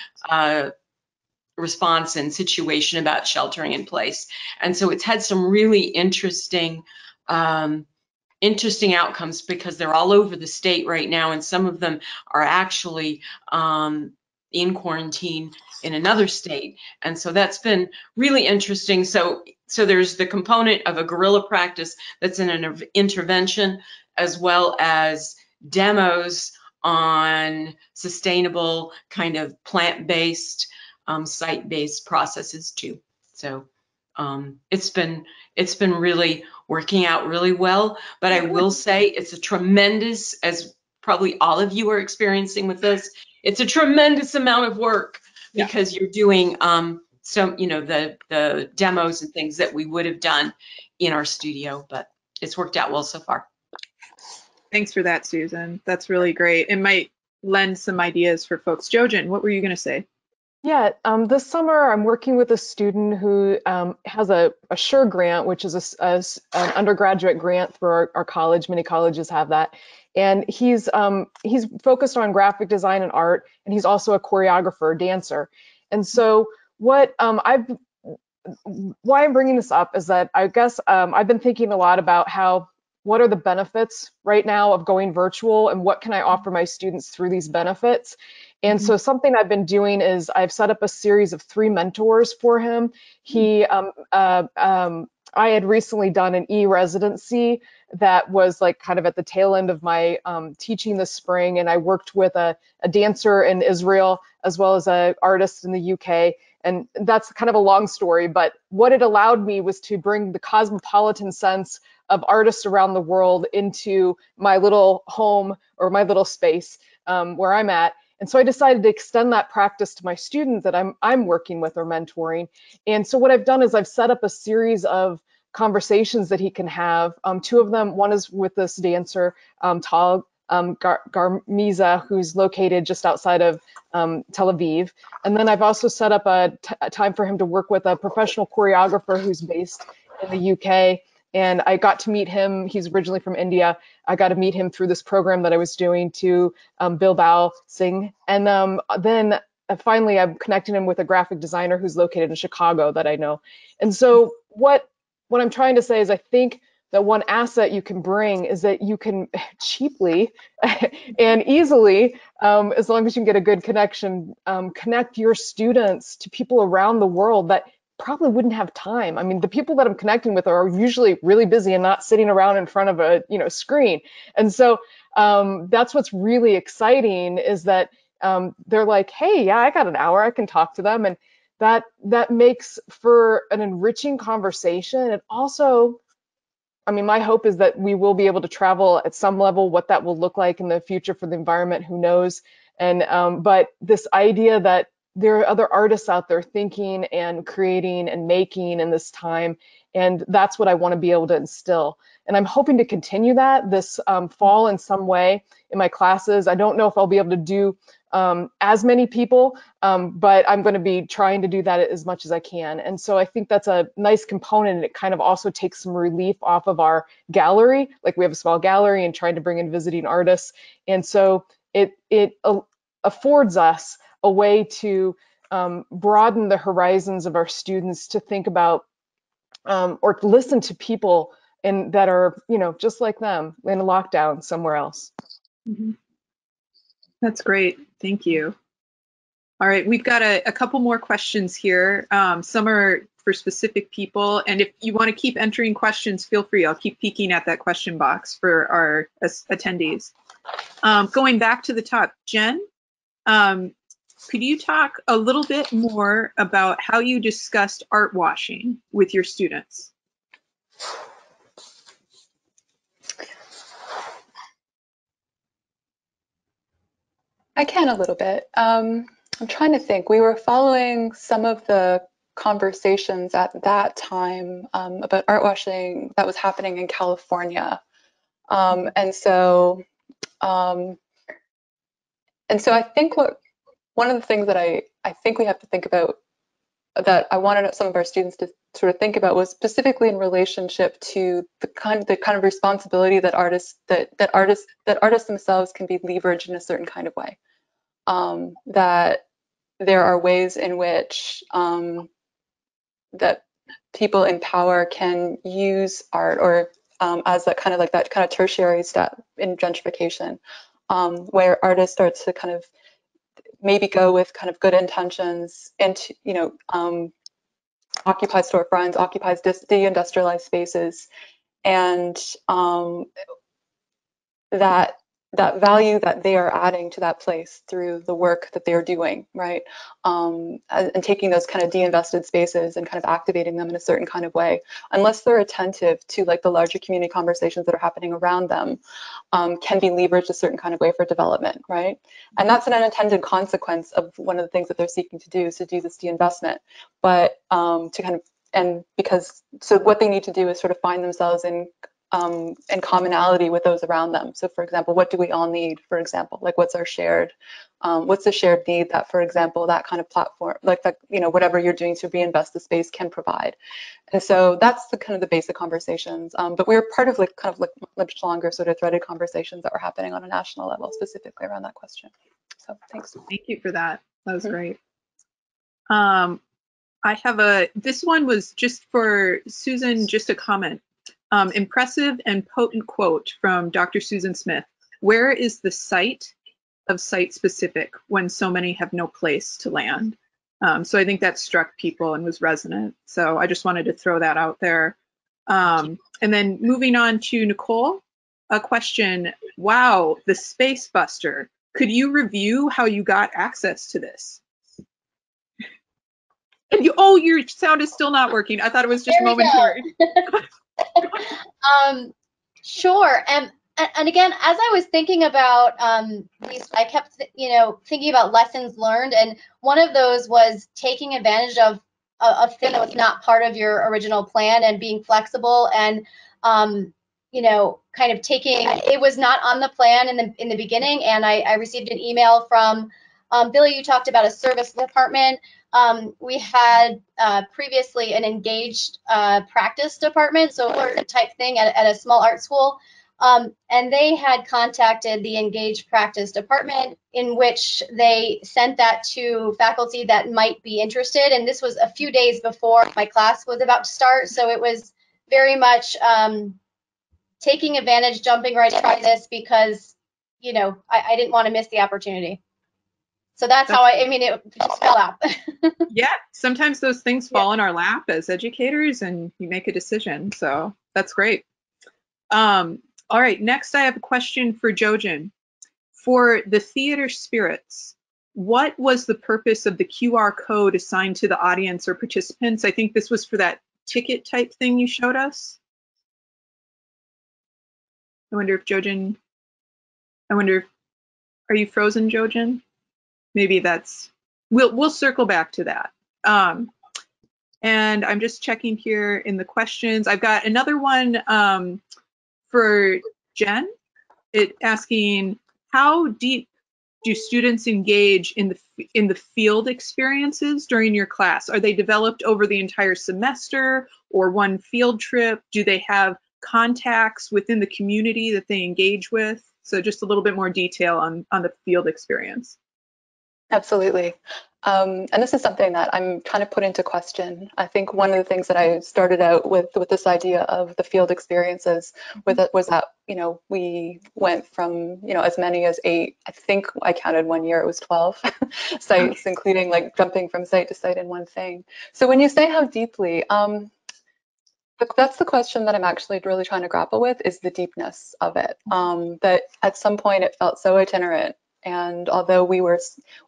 response and situation about sheltering in place. And so it's had some really interesting interesting outcomes, because they're all over the state right now, and some of them are actually in quarantine in another state. And so that's been really interesting. So there's the component of a guerrilla practice that's in an intervention, as well as demos on sustainable kind of plant-based site-based processes too. So it's been really working out really well, but I will say it's a tremendous, as probably all of you are experiencing with this, it's a tremendous amount of work, because you're doing so, you know, the demos and things that we would have done in our studio, but it's worked out well so far. Thanks for that, Susan. That's really great. It might lend some ideas for folks. Jojen, what were you going to say? Yeah, this summer I'm working with a student who has a SURE grant, which is an undergraduate grant through our college. Many colleges have that. And he's focused on graphic design and art, and he's also a choreographer, dancer. And so why I'm bringing this up is that I guess I've been thinking a lot about what are the benefits right now of going virtual, and what can I offer my students through these benefits? And so something I've been doing is I've set up a series of 3 mentors for him. I had recently done an e-residency that was like kind of at the tail end of my teaching this spring, and I worked with a dancer in Israel, as well as an artist in the UK. And that's kind of a long story, but what it allowed me was to bring the cosmopolitan sense of artists around the world into my little home or my little space where I'm at. And so I decided to extend that practice to my student that I'm working with or mentoring. And so what I've done is I've set up a series of conversations that he can have. 2 of them, one is with this dancer, Tal Garmiza, who's located just outside of Tel Aviv. And then I've also set up a time for him to work with a professional choreographer who's based in the UK. And I got to meet him. He's originally from India. I got to meet him through this program that I was doing to Bilbao Singh. And then finally, I'm connecting him with a graphic designer who's located in Chicago that I know. And so what I'm trying to say is I think that one asset you can bring is that you can cheaply and easily, as long as you can get a good connection, connect your students to people around the world that probably wouldn't have time. I mean, the people that I'm connecting with are usually really busy and not sitting around in front of a screen. And so that's what's really exciting, is that they're like, hey, yeah, I got an hour, I can talk to them. And that makes for an enriching conversation. And also, I mean, my hope is that we will be able to travel at some level. What that will look like in the future for the environment, who knows? And but this idea that there are other artists out there thinking and creating and making in this time. And that's what I want to be able to instill. And I'm hoping to continue that this fall in some way in my classes. I don't know if I'll be able to do as many people, but I'm going to be trying to do that as much as I can. And so I think that's a nice component. And it kind of also takes some relief off of our gallery. Like, we have a small gallery and trying to bring in visiting artists. And so it affords us a way to broaden the horizons of our students to think about or listen to people and that are, you know, just like them in a lockdown somewhere else. Mm-hmm. That's great. Thank you. All right, we've got a couple more questions here. Some are for specific people, and if you want to keep entering questions, feel free. I'll keep peeking at that question box for our attendees. Going back to the top, Jen, could you talk a little bit more about how you discussed art washing with your students? I can a little bit. I'm trying to think. We were following some of the conversations at that time about art washing that was happening in California. And so I think one of the things that I think we have to think about, that I wanted some of our students to sort of think about, was specifically in relationship to the kind of responsibility that artists themselves can be leveraged in a certain kind of way. That there are ways in which that people in power can use art, or as that kind of tertiary step in gentrification, where artists start to kind of maybe go with kind of good intentions and, you know, occupies storefronts, occupies deindustrialized spaces, and that value that they are adding to that place through the work that they are doing, right? And taking those kind of deinvested spaces and kind of activating them in a certain kind of way, unless they're attentive to like the larger community conversations that are happening around them, can be leveraged a certain kind of way for development, right? And that's an unintended consequence of one of the things that they're seeking to do, is to do this deinvestment, but to kind of, and because, so what they need to do is sort of find themselves in and commonality with those around them. So, for example, what do we all need? For example, like what's our shared, what's the shared need that, for example, that kind of platform, like that, you know, whatever you're doing to reinvest the space can provide. And so that's the kind of the basic conversations. But we were part of like kind of like much longer sort of threaded conversations that were happening on a national level, specifically around that question. So thanks. Thank you for that. That was great. I have this one was just for Susan, just a comment. Impressive and potent quote from Dr. Susan Smith. Where is the site of site-specific when so many have no place to land? So I think that struck people and was resonant. So I just wanted to throw that out there. And then moving on to Nicole, a question. Wow, the Space Buster. Could you review how you got access to this? And you, oh, your sound is still not working. I thought it was just momentary. Sure. And again, as I was thinking about these, I kept, you know, thinking about lessons learned, and one of those was taking advantage of a thing that was not part of your original plan and being flexible and, you know, kind of taking, it was not on the plan in the beginning, and I received an email from Billy. You talked about a service department. We had previously an engaged practice department, so a type thing at a small art school, and they had contacted the engaged practice department, in which they sent that to faculty that might be interested. And this was a few days before my class was about to start, so it was very much taking advantage, jumping right into this, because, you know, I didn't want to miss the opportunity. So that's how I mean, it just fell out. Yeah, sometimes those things fall in our lap as educators, and you make a decision. So that's great. All right, next I have a question for Jojen. For the theater spirits, what was the purpose of the QR code assigned to the audience or participants? I think this was for that ticket type thing you showed us. I wonder if Jojen, are you frozen, Jojen? Maybe that's, we'll circle back to that. And I'm just checking here in the questions. I've got another one for Jen. It's asking, how deep do students engage in the field experiences during your class? Are they developed over the entire semester or one field trip? Do they have contacts within the community that they engage with? So just a little bit more detail on the field experience. Absolutely. And this is something that I'm trying to put into question. I think one of the things that I started out with this idea of the field experiences with it was that, you know, we went from, you know, as many as 8, I think I counted one year, it was 12 sites, including like jumping from site to site in one thing. So when you say how deeply, that's the question that I'm actually really trying to grapple with, is the deepness of it. That at some point it felt so itinerant. And although we were,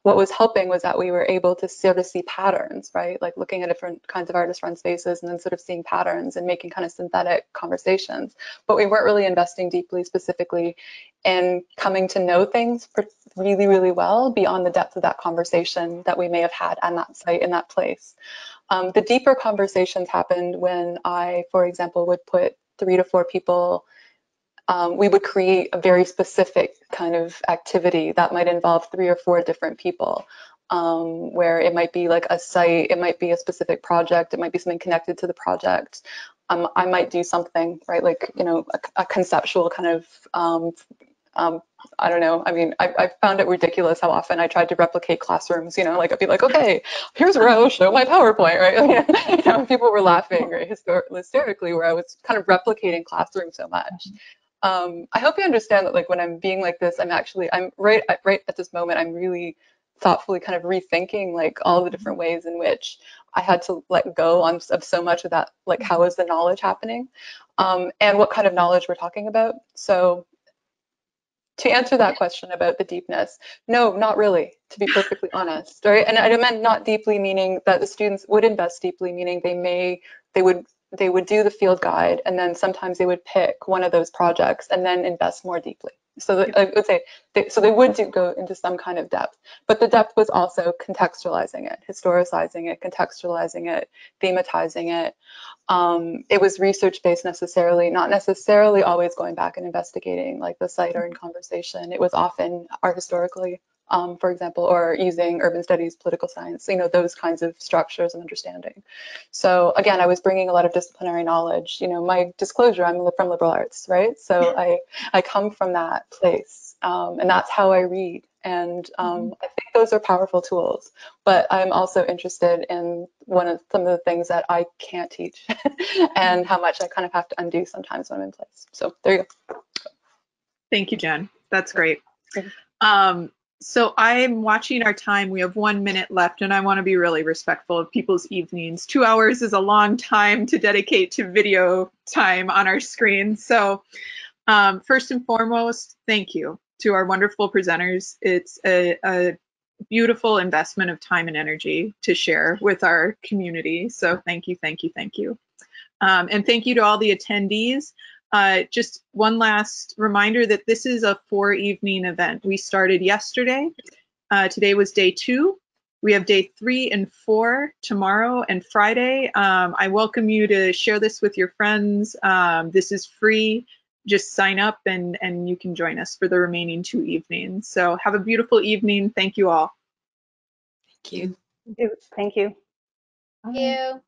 what was helping was that we were able to sort of see patterns, right? Like looking at different kinds of artist-run spaces and then sort of seeing patterns and making kind of synthetic conversations. But we weren't really investing deeply, specifically, in coming to know things really, really well beyond the depth of that conversation that we may have had on that site, in that place. The deeper conversations happened when I, for example, would put 3 to 4 people. We would create a very specific kind of activity that might involve 3 or 4 different people, where it might be like a site, it might be a specific project, it might be something connected to the project. I might do something, right, like, you know, a conceptual kind of, I don't know, I mean, I found it ridiculous how often I tried to replicate classrooms, you know, like I'd be like, okay, here's where I will show my PowerPoint, right? You know, people were laughing, right, hysterically, where I was kind of replicating classrooms so much. I hope you understand that, like, when I'm being like this, I'm right at this moment, I'm really thoughtfully kind of rethinking like all the different ways in which I had to let go of so much of that, like, how is the knowledge happening, and what kind of knowledge we're talking about. So to answer that question about the deepness, no, not really, to be perfectly honest, right? And I meant not deeply meaning that the students would invest deeply, meaning they would do the field guide, and then sometimes they would pick one of those projects and then invest more deeply. So that, I would say, they would go into some kind of depth, but the depth was also contextualizing it, historicizing it, contextualizing it, thematizing it. It was research-based necessarily, not necessarily always going back and investigating like the site or in conversation. It was often art historically, for example, or using urban studies, political science, you know, those kinds of structures and understanding. So again, I was bringing a lot of disciplinary knowledge. You know, my disclosure, I'm from liberal arts, right? So I come from that place, and that's how I read. And I think those are powerful tools, but I'm also interested in some of the things that I can't teach and how much I kind of have to undo sometimes when I'm in place. So there you go. Thank you, Jen. That's great. So I'm watching our time. We have 1 minute left, and I want to be really respectful of people's evenings. 2 hours is a long time to dedicate to video time on our screen. So first and foremost, thank you to our wonderful presenters. It's a beautiful investment of time and energy to share with our community. So thank you, thank you, thank you. And thank you to all the attendees. Just one last reminder that this is a 4-evening event. We started yesterday. Today was day 2. We have day 3 and 4 tomorrow and Friday. I welcome you to share this with your friends. This is free. Just sign up and you can join us for the remaining 2 evenings. So have a beautiful evening. Thank you all. Thank you. Thank you. Thank you.